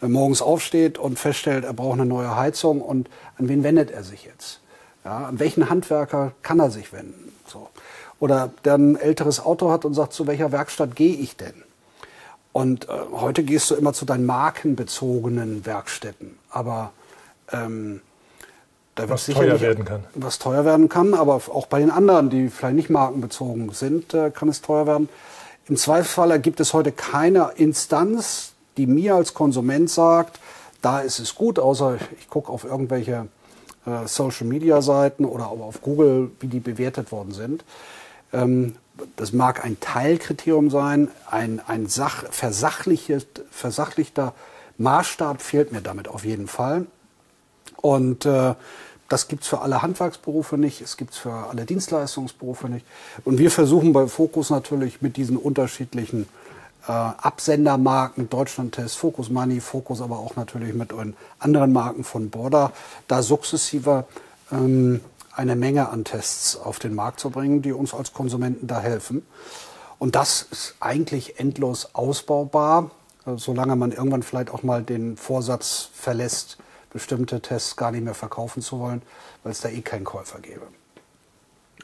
morgens aufsteht und feststellt, er braucht eine neue Heizung, und an wen wendet er sich jetzt? Ja, an welchen Handwerker kann er sich wenden? So. Oder der ein älteres Auto hat und sagt, zu welcher Werkstatt gehe ich denn? Und heute gehst du immer zu deinen markenbezogenen Werkstätten, aber da was wird teuer werden kann. Was teuer werden kann, aber auch bei den anderen, die vielleicht nicht markenbezogen sind, kann es teuer werden. Im Zweifelsfall gibt es heute keine Instanz, die mir als Konsument sagt, da ist es gut, außer ich gucke auf irgendwelche Social-Media-Seiten oder auch auf Google, wie die bewertet worden sind. Das mag ein Teilkriterium sein, ein versachlichter Maßstab fehlt mir damit auf jeden Fall. Und das gibt es für alle Handwerksberufe nicht, es gibt es für alle Dienstleistungsberufe nicht. Und wir versuchen bei Focus natürlich mit diesen unterschiedlichen Absendermarken, Deutschland-Test, Focus Money, Focus, aber auch natürlich mit anderen Marken von Burda, da sukzessive eine Menge an Tests auf den Markt zu bringen, die uns als Konsumenten da helfen. Und das ist eigentlich endlos ausbaubar, solange man irgendwann vielleicht auch mal den Vorsatz verlässt, bestimmte Tests gar nicht mehr verkaufen zu wollen, weil es da eh keinen Käufer gäbe.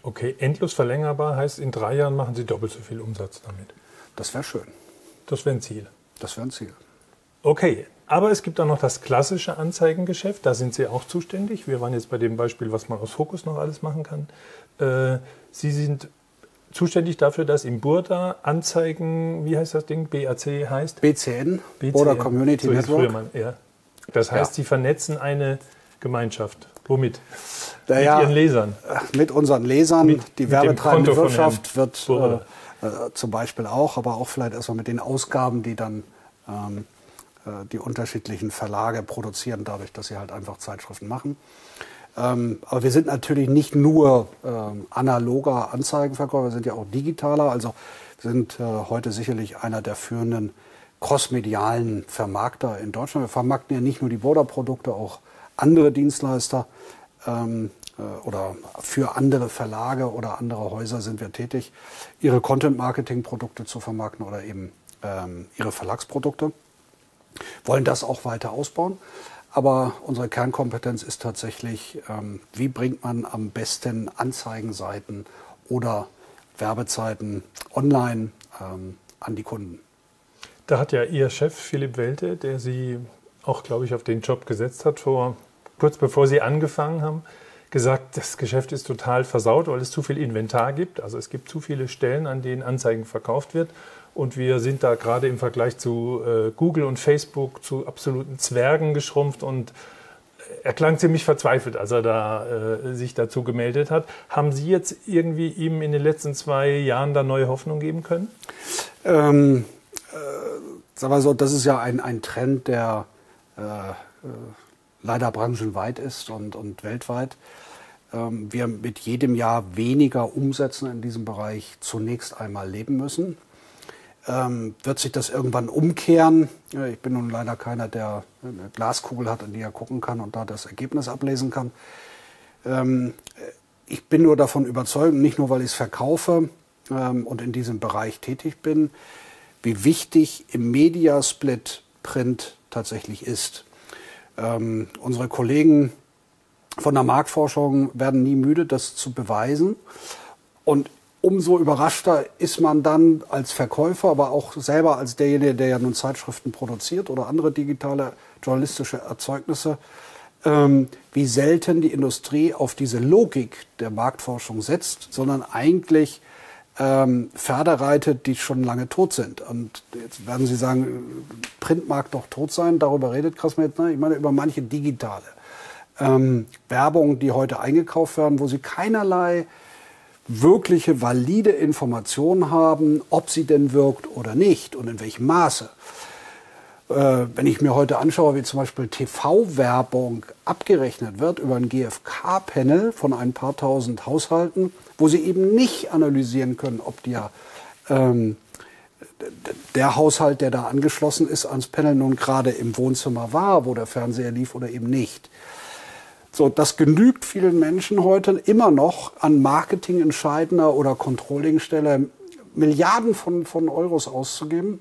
Okay, endlos verlängerbar heißt, in 3 Jahren machen Sie doppelt so viel Umsatz damit. Das wäre schön. Das wäre ein Ziel. Das wäre ein Ziel. Okay, aber es gibt auch noch das klassische Anzeigengeschäft, da sind Sie auch zuständig. Wir waren jetzt bei dem Beispiel, was man aus Focus noch alles machen kann. Sie sind zuständig dafür, dass in Burda Anzeigen, wie heißt das Ding, BAC heißt? BCN. Burda Community Network. Das heißt, Sie vernetzen eine Gemeinschaft. Womit? Mit Ihren Lesern. Mit unseren Lesern. Die werbetreibende Wirtschaft wird zum Beispiel auch, aber auch vielleicht erstmal mit den Ausgaben, die dann die unterschiedlichen Verlage produzieren, dadurch, dass sie halt einfach Zeitschriften machen. Aber wir sind natürlich nicht nur analoger Anzeigenverkäufer, wir sind ja auch digitaler. Also wir sind heute sicherlich einer der führenden crossmedialen Vermarkter in Deutschland. Wir vermarkten ja nicht nur die Burda-Produkte, auch andere Dienstleister oder für andere Verlage oder andere Häuser sind wir tätig, ihre Content-Marketing-Produkte zu vermarkten oder eben ihre Verlagsprodukte. Wollen das auch weiter ausbauen, aber unsere Kernkompetenz ist tatsächlich, wie bringt man am besten Anzeigenseiten oder Werbezeiten online an die Kunden. Da hat ja Ihr Chef Philipp Welte, der Sie auch, glaube ich, auf den Job gesetzt hat, kurz bevor Sie angefangen haben, gesagt, das Geschäft ist total versaut, weil es zu viel Inventar gibt. Also es gibt zu viele Stellen, an denen Anzeigen verkauft wird. Und wir sind da gerade im Vergleich zu Google und Facebook zu absoluten Zwergen geschrumpft. Und er klang ziemlich verzweifelt, als er da sich dazu gemeldet hat. Haben Sie jetzt irgendwie ihm in den letzten 2 Jahren da neue Hoffnung geben können? Sagen wir so, das ist ja ein Trend, der leider branchenweit ist und weltweit. Wir mit jedem Jahr weniger Umsätzen in diesem Bereich zunächst einmal leben müssen. Wird sich das irgendwann umkehren? Ja, ich bin nun leider keiner, der eine Glaskugel hat, in die er gucken kann und da das Ergebnis ablesen kann. Ich bin nur davon überzeugt, nicht nur, weil ich es verkaufe und in diesem Bereich tätig bin, wie wichtig im Mediasplit Print tatsächlich ist. Unsere Kollegen von der Marktforschung werden nie müde, das zu beweisen. Und umso überraschter ist man dann als Verkäufer, aber auch selber als derjenige, der ja nun Zeitschriften produziert oder andere digitale journalistische Erzeugnisse, wie selten die Industrie auf diese Logik der Marktforschung setzt, sondern eigentlich Pferde reitet, die schon lange tot sind. Und jetzt werden Sie sagen, Print mag doch tot sein, darüber redet Krassmann jetzt. Nein, ich meine über manche digitale Werbung, die heute eingekauft werden, wo Sie keinerlei wirkliche, valide Informationen haben, ob sie denn wirkt oder nicht und in welchem Maße. Wenn ich mir heute anschaue, wie zum Beispiel TV-Werbung abgerechnet wird über ein GfK-Panel von ein paar tausend Haushalten, wo sie eben nicht analysieren können, ob der Haushalt, der da angeschlossen ist, ans Panel nun gerade im Wohnzimmer war, wo der Fernseher lief oder eben nicht. So, das genügt vielen Menschen heute immer noch an Marketing-entscheidender oder Controlling-Stelle Milliarden von Euros auszugeben,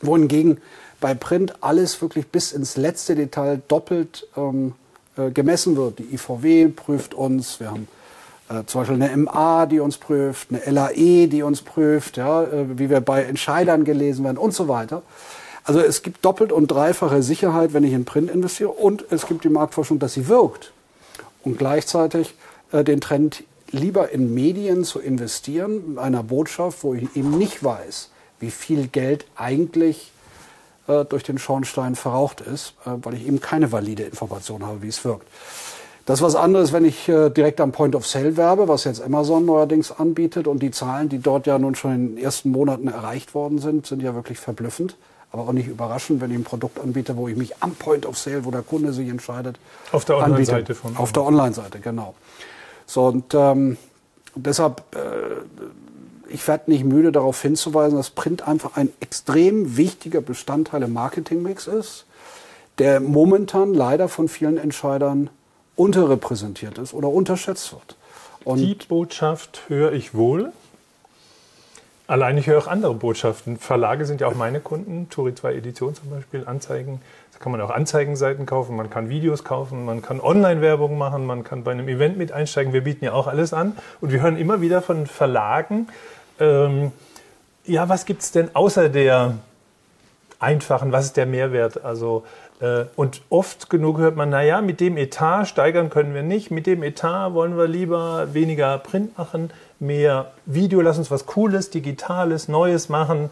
wohingegen bei Print alles wirklich bis ins letzte Detail doppelt gemessen wird. Die IVW prüft uns, wir haben zum Beispiel eine MA, die uns prüft, eine LAE, die uns prüft, ja, wie wir bei Entscheidern gelesen werden und so weiter. Also es gibt doppelt und dreifache Sicherheit, wenn ich in Print investiere, und es gibt die Marktforschung, dass sie wirkt. Und gleichzeitig den Trend, lieber in Medien zu investieren, in einer Botschaft, wo ich eben nicht weiß, wie viel Geld eigentlich durch den Schornstein verraucht ist, weil ich eben keine valide Information habe, wie es wirkt. Das ist was anderes, wenn ich direkt am Point of Sale werbe, was jetzt Amazon neuerdings anbietet, und die Zahlen, die dort ja nun schon in den ersten Monaten erreicht worden sind, sind ja wirklich verblüffend. Aber auch nicht überraschend, wenn ich ein Produkt anbiete, wo ich mich am Point of Sale, wo der Kunde sich entscheidet, auf der Online-Seite von Amazon. Auf der Online-Seite, genau. So, und deshalb, ich werde nicht müde, darauf hinzuweisen, dass Print einfach ein extrem wichtiger Bestandteil im Marketingmix ist, der momentan leider von vielen Entscheidern unterrepräsentiert ist oder unterschätzt wird. Und die Botschaft höre ich wohl. Allein ich höre auch andere Botschaften. Verlage sind ja auch meine Kunden, Turi 2 Edition zum Beispiel, Anzeigen. Da kann man auch Anzeigenseiten kaufen, man kann Videos kaufen, man kann Online-Werbung machen, man kann bei einem Event mit einsteigen. Wir bieten ja auch alles an. Und wir hören immer wieder von Verlagen, ja, was gibt es denn außer der einfachen, was ist der Mehrwert? Also, und oft genug hört man, naja, mit dem Etat steigern können wir nicht, mit dem Etat wollen wir lieber weniger Print machen, mehr Video, lass uns was Cooles, Digitales, Neues machen.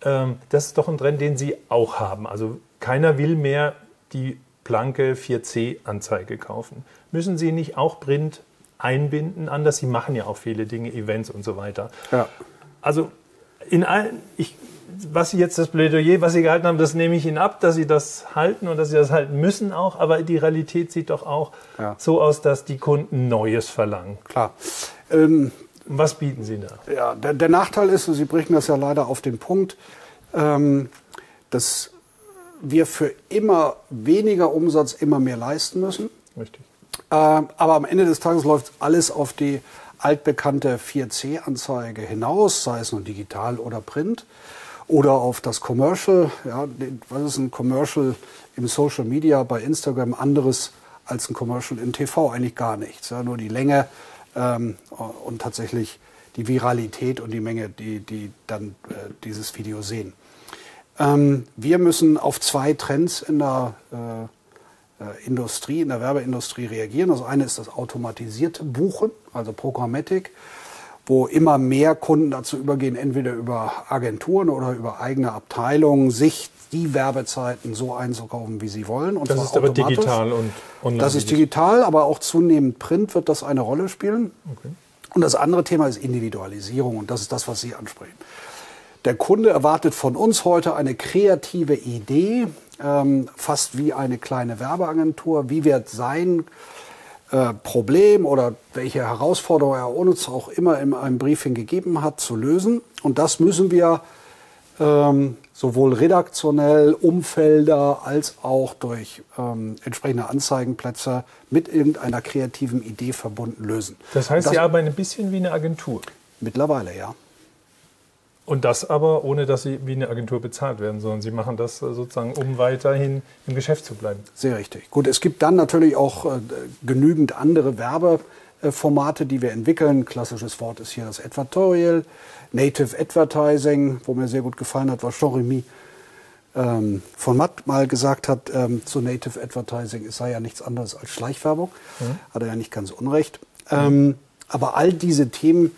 Das ist doch ein Trend, den Sie auch haben. Also keiner will mehr die blanke 4C-Anzeige kaufen. Müssen Sie nicht auch Print einbinden? Anders, Sie machen ja auch viele Dinge, Events und so weiter. Ja. Also in allen, was Sie jetzt, das Plädoyer, was Sie gehalten haben, das nehme ich Ihnen ab, dass Sie das halten und dass Sie das halten müssen auch. Aber die Realität sieht doch auch so aus, dass die Kunden Neues verlangen. Klar. Was bieten Sie da? Ja, der Nachteil ist, und Sie bringen das ja leider auf den Punkt, dass wir für immer weniger Umsatz immer mehr leisten müssen. Richtig. Aber am Ende des Tages läuft alles auf die altbekannte 4C-Anzeige hinaus, sei es nun digital oder Print, oder auf das Commercial. Ja, was ist ein Commercial im Social Media, bei Instagram anderes als ein Commercial im TV? Eigentlich gar nichts. Ja, nur die Länge. Und tatsächlich die Viralität und die Menge, die dann dieses Video sehen. Wir müssen auf zwei Trends in der Industrie, in der Werbeindustrie reagieren. Das eine ist das automatisierte Buchen, also Programmatik, wo immer mehr Kunden dazu übergehen, entweder über Agenturen oder über eigene Abteilungen, sich die Werbezeiten so einzukaufen, wie sie wollen. Und das ist aber digital und online. Das ist digital, aber auch zunehmend Print wird das eine Rolle spielen. Okay. Und das andere Thema ist Individualisierung, und das ist das, was Sie ansprechen. Der Kunde erwartet von uns heute eine kreative Idee, fast wie eine kleine Werbeagentur, wie wird sein Problem oder welche Herausforderung er uns auch immer in einem Briefing gegeben hat, zu lösen. Und das müssen wir sowohl redaktionell, Umfelder als auch durch entsprechende Anzeigenplätze mit irgendeiner kreativen Idee verbunden lösen. Das heißt, Sie arbeiten ein bisschen wie eine Agentur? Mittlerweile, ja. Und das aber, ohne dass Sie wie eine Agentur bezahlt werden, sondern Sie machen das sozusagen, um weiterhin im Geschäft zu bleiben. Sehr richtig. Gut, es gibt dann natürlich auch genügend andere Werbeformate, die wir entwickeln. Ein klassisches Wort ist hier das Advertorial, Native Advertising, wo mir sehr gut gefallen hat, was Jean-Remy von Matt mal gesagt hat, zu Native Advertising, es sei ja nichts anderes als Schleichwerbung. Mhm. Hat er ja nicht ganz unrecht. Aber all diese Themen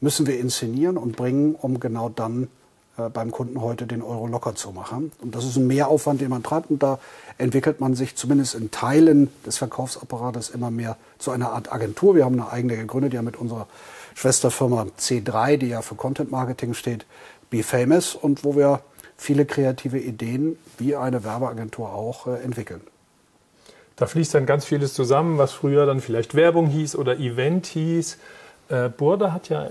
müssen wir inszenieren und bringen, um genau dann beim Kunden heute den Euro locker zu machen. Und das ist ein Mehraufwand, den man treibt. Und da entwickelt man sich zumindest in Teilen des Verkaufsapparates immer mehr zu einer Art Agentur. Wir haben eine eigene gegründet, ja, mit unserer Schwesterfirma C3, die ja für Content Marketing steht, Be Famous, und wo wir viele kreative Ideen, wie eine Werbeagentur auch, entwickeln. Da fließt dann ganz vieles zusammen, was früher dann vielleicht Werbung hieß oder Event hieß. Burda hat ja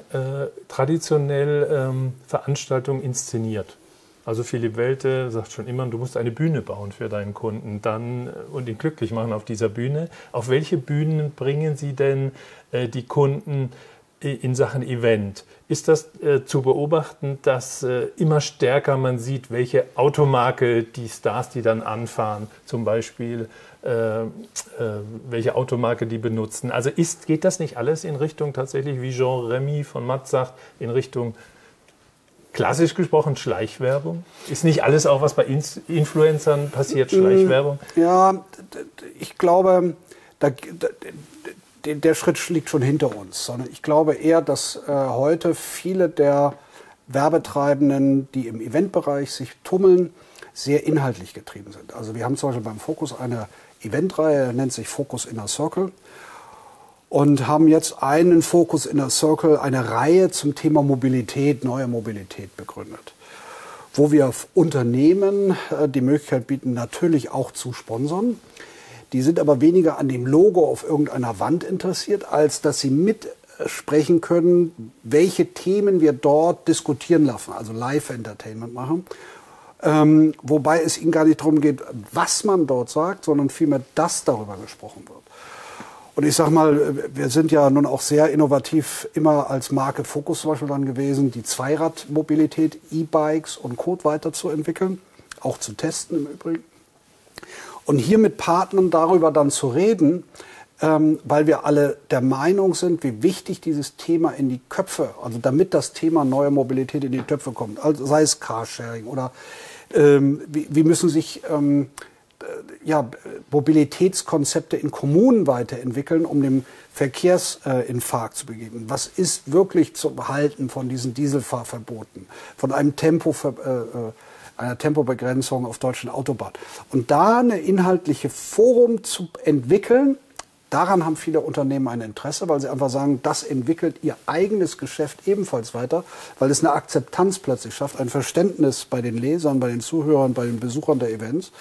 traditionell Veranstaltungen inszeniert. Also Philipp Welte sagt schon immer, du musst eine Bühne bauen für deinen Kunden dann, und ihn glücklich machen auf dieser Bühne. Auf welche Bühnen bringen Sie denn die Kunden in Sachen Event? Ist das zu beobachten, dass immer stärker man sieht, welche Automarke die Stars, die dann anfahren, zum Beispiel, welche Automarke die benutzen? Also geht das nicht alles in Richtung tatsächlich, wie Jean-Remy von Matt sagt, in Richtung, klassisch gesprochen, Schleichwerbung? Ist nicht alles auch, was bei Influencern passiert, Schleichwerbung? Ja, ich glaube, der Schritt liegt schon hinter uns, sondern ich glaube eher, dass heute viele der Werbetreibenden, die im Eventbereich sich tummeln, sehr inhaltlich getrieben sind. Also wir haben zum Beispiel beim Focus eine Eventreihe, nennt sich Focus Inner Circle, und haben jetzt einen Focus Inner Circle, eine Reihe zum Thema Mobilität, neue Mobilität begründet, wo wir Unternehmen die Möglichkeit bieten, natürlich auch zu sponsern. Die sind aber weniger an dem Logo auf irgendeiner Wand interessiert, als dass sie mitsprechen können, welche Themen wir dort diskutieren lassen, also Live-Entertainment machen. Wobei es ihnen gar nicht darum geht, was man dort sagt, sondern vielmehr, dass darüber gesprochen wird. Und ich sag mal, wir sind ja nun auch sehr innovativ immer als Marke Focus zum Beispiel dann gewesen, die Zweiradmobilität, E-Bikes und Co. weiterzuentwickeln, auch zu testen im Übrigen. Und hier mit Partnern darüber dann zu reden, weil wir alle der Meinung sind, wie wichtig dieses Thema in die Köpfe, also damit das Thema neue Mobilität in die Köpfe kommt, also sei es Carsharing oder wie müssen sich Mobilitätskonzepte in Kommunen weiterentwickeln, um dem Verkehrsinfarkt zu begegnen. Was ist wirklich zu halten von diesen Dieselfahrverboten, von einem einer Tempobegrenzung auf deutschen Autobahnen? Und da eine inhaltliche Forum zu entwickeln, daran haben viele Unternehmen ein Interesse, weil sie einfach sagen, das entwickelt ihr eigenes Geschäft ebenfalls weiter, weil es eine Akzeptanz plötzlich schafft, ein Verständnis bei den Lesern, bei den Zuhörern, bei den Besuchern der Events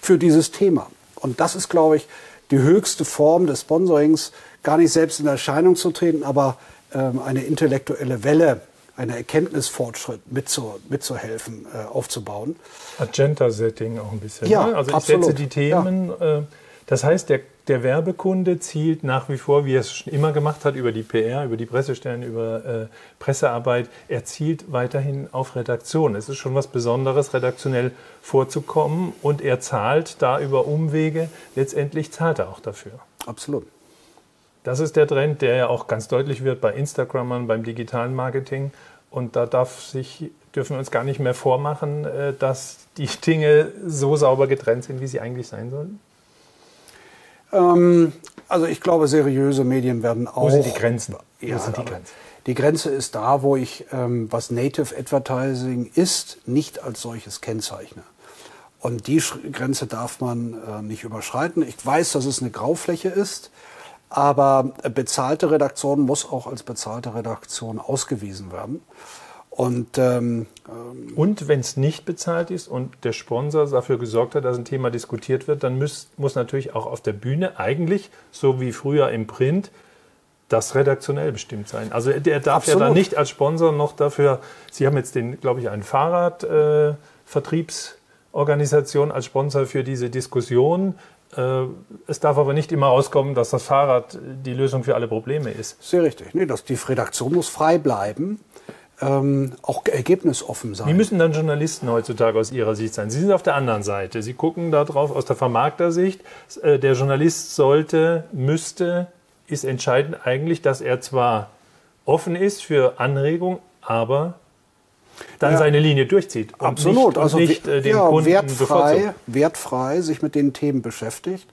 für dieses Thema. Und das ist, glaube ich, die höchste Form des Sponsorings, gar nicht selbst in Erscheinung zu treten, aber eine intellektuelle Welle, einen Erkenntnisfortschritt mitzuhelfen, aufzubauen. Agenda-Setting auch ein bisschen. Ja, ne? Also absolut. Ich setze die Themen. Ja. Das heißt, der Werbekunde zielt nach wie vor, wie er es schon immer gemacht hat, über die PR, über die Pressestellen, über Pressearbeit, er zielt weiterhin auf Redaktion. Es ist schon was Besonderes, redaktionell vorzukommen, und er zahlt da über Umwege. Letztendlich zahlt er auch dafür. Absolut. Das ist der Trend, der ja auch ganz deutlich wird bei Instagramern, beim digitalen Marketing. Und da dürfen wir uns gar nicht mehr vormachen, dass die Dinge so sauber getrennt sind, wie sie eigentlich sein sollen. Also ich glaube, seriöse Medien werden auch... Wo sind die Grenzen? Ja, die Grenze ist da, wo ich, was Native Advertising ist, nicht als solches kennzeichne. Und die Grenze darf man nicht überschreiten. Ich weiß, dass es eine Graufläche ist. Aber bezahlte Redaktion muss auch als bezahlte Redaktion ausgewiesen werden. Und wenn es nicht bezahlt ist und der Sponsor dafür gesorgt hat, dass ein Thema diskutiert wird, dann muss natürlich auch auf der Bühne eigentlich, so wie früher im Print, das redaktionell bestimmt sein. Also er darf ja dann nicht als Sponsor noch dafür, Sie haben jetzt den, glaube ich, einen Fahrradvertriebsorganisation als Sponsor für diese Diskussion. Es darf aber nicht immer rauskommen, dass das Fahrrad die Lösung für alle Probleme ist. Sehr richtig. Nee, die Redaktion muss frei bleiben, auch ergebnisoffen sein. Wie müssen dann Journalisten heutzutage aus Ihrer Sicht sein? Sie sind auf der anderen Seite. Sie gucken darauf aus der Vermarktersicht. Der Journalist sollte, müsste, ist entscheidend eigentlich, dass er zwar offen ist für Anregung, aber dann seine Linie durchzieht. Und absolut. Nicht den Kunden wertfrei sich mit den Themen beschäftigt.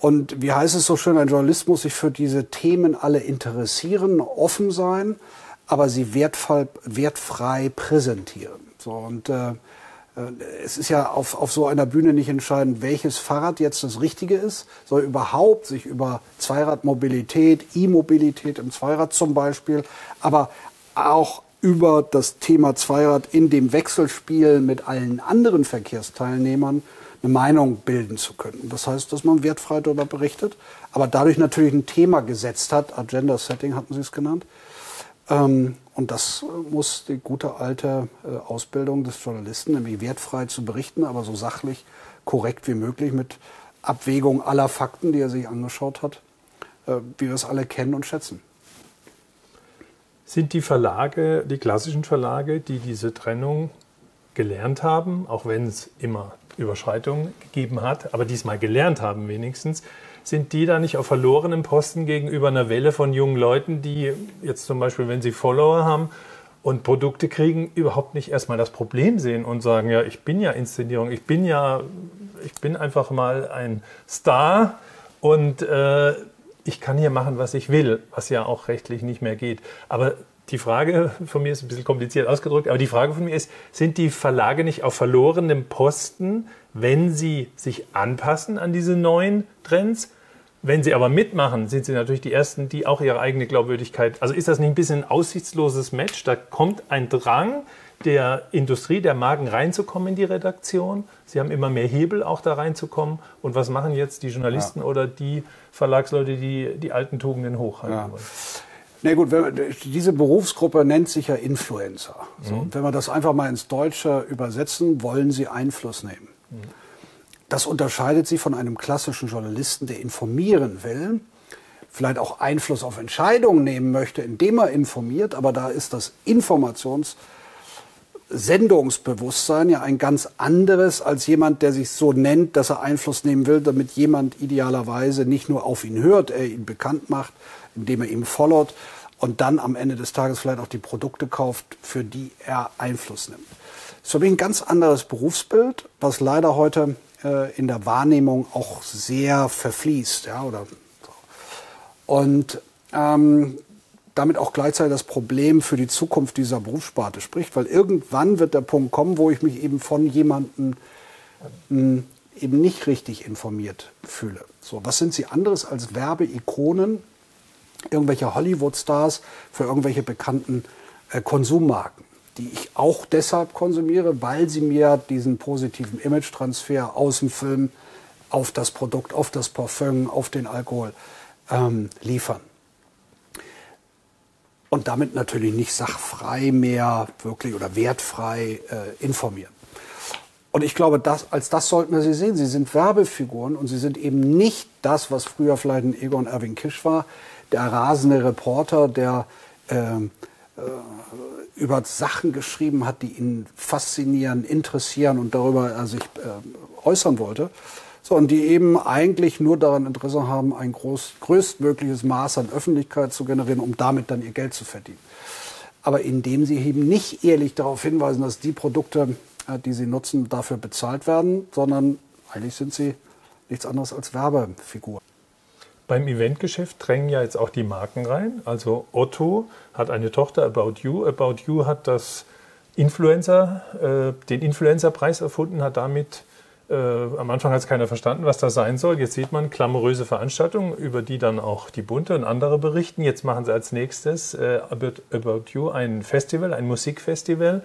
Und wie heißt es so schön, ein Journalist muss sich für diese Themen alle interessieren, offen sein, aber sie wertfrei präsentieren. So, und es ist ja auf so einer Bühne nicht entscheidend, welches Fahrrad jetzt das Richtige ist, sondern überhaupt sich über Zweiradmobilität, E-Mobilität im Zweirad zum Beispiel, aber auch über das Thema Zweirad in dem Wechselspiel mit allen anderen Verkehrsteilnehmern eine Meinung bilden zu können. Das heißt, dass man wertfrei darüber berichtet, aber dadurch natürlich ein Thema gesetzt hat, Agenda-Setting hatten Sie es genannt. Und das muss die gute alte Ausbildung des Journalisten, nämlich wertfrei zu berichten, aber so sachlich korrekt wie möglich mit Abwägung aller Fakten, die er sich angeschaut hat, wie wir es alle kennen und schätzen. Sind die Verlage, die klassischen Verlage, die diese Trennung gelernt haben, auch wenn es immer Überschreitungen gegeben hat, aber diesmal gelernt haben wenigstens, sind die da nicht auf verlorenem Posten gegenüber einer Welle von jungen Leuten, die jetzt zum Beispiel, wenn sie Follower haben und Produkte kriegen, überhaupt nicht erstmal das Problem sehen und sagen, ja, ich bin ja Inszenierung, ich bin einfach mal ein Star und ich kann hier machen, was ich will, was ja auch rechtlich nicht mehr geht. Aber die Frage von mir ist ein bisschen kompliziert ausgedrückt, aber die Frage von mir ist, sind die Verlage nicht auf verlorenem Posten, wenn sie sich anpassen an diese neuen Trends? Wenn sie aber mitmachen, sind sie natürlich die Ersten, die auch ihre eigene Glaubwürdigkeit... Also ist das nicht ein bisschen ein aussichtsloses Match? Da kommt ein Drang der Industrie, der Marken reinzukommen in die Redaktion. Sie haben immer mehr Hebel, auch da reinzukommen. Und was machen jetzt die Journalisten oder die Verlagsleute, die die alten Tugenden hochhalten wollen? Na gut, diese Berufsgruppe nennt sich ja Influencer. So, und wenn wir das einfach mal ins Deutsche übersetzen, wollen sie Einfluss nehmen. Das unterscheidet sie von einem klassischen Journalisten, der informieren will, vielleicht auch Einfluss auf Entscheidungen nehmen möchte, indem er informiert, aber da ist das Informationssendungsbewusstsein ja ein ganz anderes als jemand, der sich so nennt, dass er Einfluss nehmen will, damit jemand idealerweise nicht nur auf ihn hört, er ihn bekannt macht, indem er ihm followt und dann am Ende des Tages vielleicht auch die Produkte kauft, für die er Einfluss nimmt. Das ist für mich ein ganz anderes Berufsbild, was leider heute in der Wahrnehmung auch sehr verfließt. Ja, oder so. Und damit auch gleichzeitig das Problem für die Zukunft dieser Berufssparte spricht, weil irgendwann wird der Punkt kommen, wo ich mich eben von jemandem eben nicht richtig informiert fühle. So, was sind sie anderes als Werbeikonen, irgendwelche Hollywood-Stars für irgendwelche bekannten Konsummarken, die ich auch deshalb konsumiere, weil sie mir diesen positiven Image-Transfer aus dem Film auf das Produkt, auf das Parfüm, auf den Alkohol liefern. Und damit natürlich nicht sachfrei mehr wirklich oder wertfrei informieren. Und ich glaube, als das sollten wir sie sehen. Sie sind Werbefiguren und sie sind eben nicht das, was früher vielleicht ein Egon Erwin Kisch war, der rasende Reporter, der über Sachen geschrieben hat, die ihn faszinieren, interessieren und darüber er sich äußern wollte. So, und die eben eigentlich nur daran Interesse haben, ein größtmögliches Maß an Öffentlichkeit zu generieren, um damit dann ihr Geld zu verdienen. Aber indem sie eben nicht ehrlich darauf hinweisen, dass die Produkte, die sie nutzen, dafür bezahlt werden, sondern eigentlich sind sie nichts anderes als Werbefiguren. Beim Eventgeschäft drängen ja jetzt auch die Marken rein. Also Otto hat eine Tochter, About You. About You hat den Influencer-Preis erfunden, hat damit, am Anfang hat es keiner verstanden, was das sein soll. Jetzt sieht man glamouröse Veranstaltungen, über die dann auch die Bunte und andere berichten. Jetzt machen sie als nächstes About You ein Festival, ein Musikfestival.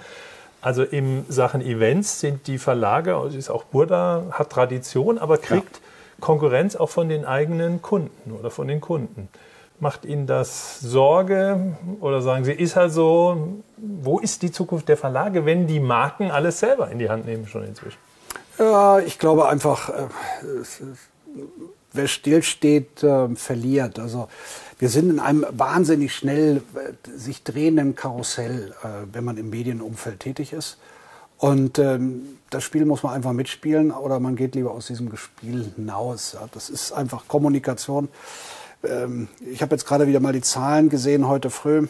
Also in Sachen Events sind die Verlage, also ist auch Burda, hat Tradition, aber kriegt Konkurrenz auch von den eigenen Kunden oder von den Kunden. Macht Ihnen das Sorge oder sagen Sie, ist halt so, wo ist die Zukunft der Verlage, wenn die Marken alles selber in die Hand nehmen schon inzwischen? Ja, ich glaube einfach, wer stillsteht, verliert. Also wir sind in einem wahnsinnig schnell sich drehenden Karussell, wenn man im Medienumfeld tätig ist. Und das Spiel muss man einfach mitspielen oder man geht lieber aus diesem Spiel hinaus. Ja, das ist einfach Kommunikation. Ich habe jetzt gerade wieder mal die Zahlen gesehen heute früh.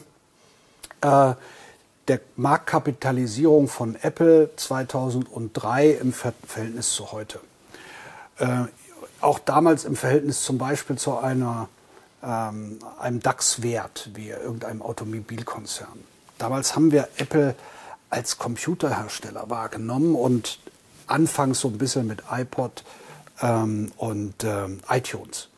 Der Marktkapitalisierung von Apple 2003 im Verhältnis zu heute. Auch damals im Verhältnis zum Beispiel zu einem DAX-Wert wie irgendeinem Automobilkonzern. Damals haben wir Apple als Computerhersteller wahrgenommen und anfangs so ein bisschen mit iPod und iTunes.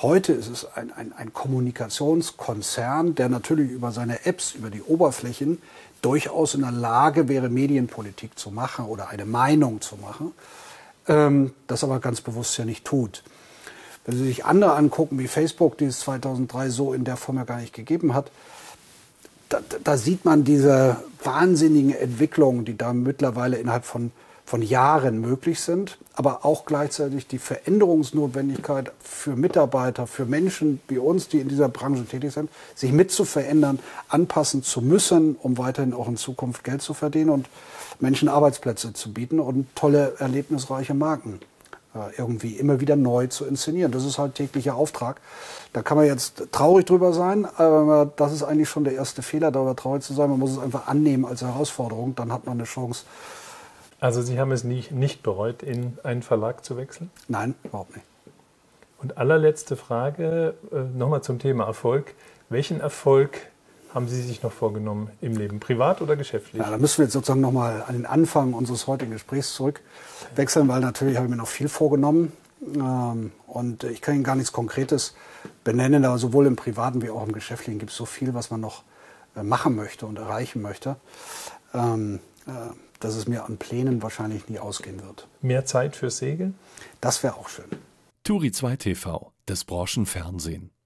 Heute ist es ein Kommunikationskonzern, der natürlich über seine Apps, über die Oberflächen durchaus in der Lage wäre, Medienpolitik zu machen oder eine Meinung zu machen, das aber ganz bewusst ja nicht tut. Wenn Sie sich andere angucken, wie Facebook, die es 2003 so in der Form ja gar nicht gegeben hat, da sieht man diese wahnsinnigen Entwicklungen, die da mittlerweile innerhalb von Jahren möglich sind, aber auch gleichzeitig die Veränderungsnotwendigkeit für Mitarbeiter, für Menschen wie uns, die in dieser Branche tätig sind, sich mitzuverändern, anpassen zu müssen, um weiterhin auch in Zukunft Geld zu verdienen und Menschen Arbeitsplätze zu bieten und tolle, erlebnisreiche Marken irgendwie immer wieder neu zu inszenieren. Das ist halt täglicher Auftrag. Da kann man jetzt traurig drüber sein, aber das ist eigentlich schon der erste Fehler, darüber traurig zu sein. Man muss es einfach annehmen als Herausforderung, dann hat man eine Chance. Also Sie haben es nicht bereut, in einen Verlag zu wechseln? Nein, überhaupt nicht. Und allerletzte Frage, nochmal zum Thema Erfolg. Welchen Erfolg haben Sie sich noch vorgenommen im Leben, privat oder geschäftlich? Ja, da müssen wir jetzt sozusagen nochmal an den Anfang unseres heutigen Gesprächs zurückwechseln, weil natürlich habe ich mir noch viel vorgenommen. Und ich kann Ihnen gar nichts Konkretes benennen, aber sowohl im Privaten wie auch im Geschäftlichen gibt es so viel, was man noch machen möchte und erreichen möchte. Dass es mir an Plänen wahrscheinlich nie ausgehen wird. Mehr Zeit fürs Segeln? Das wäre auch schön. Turi 2 TV, das Branchenfernsehen.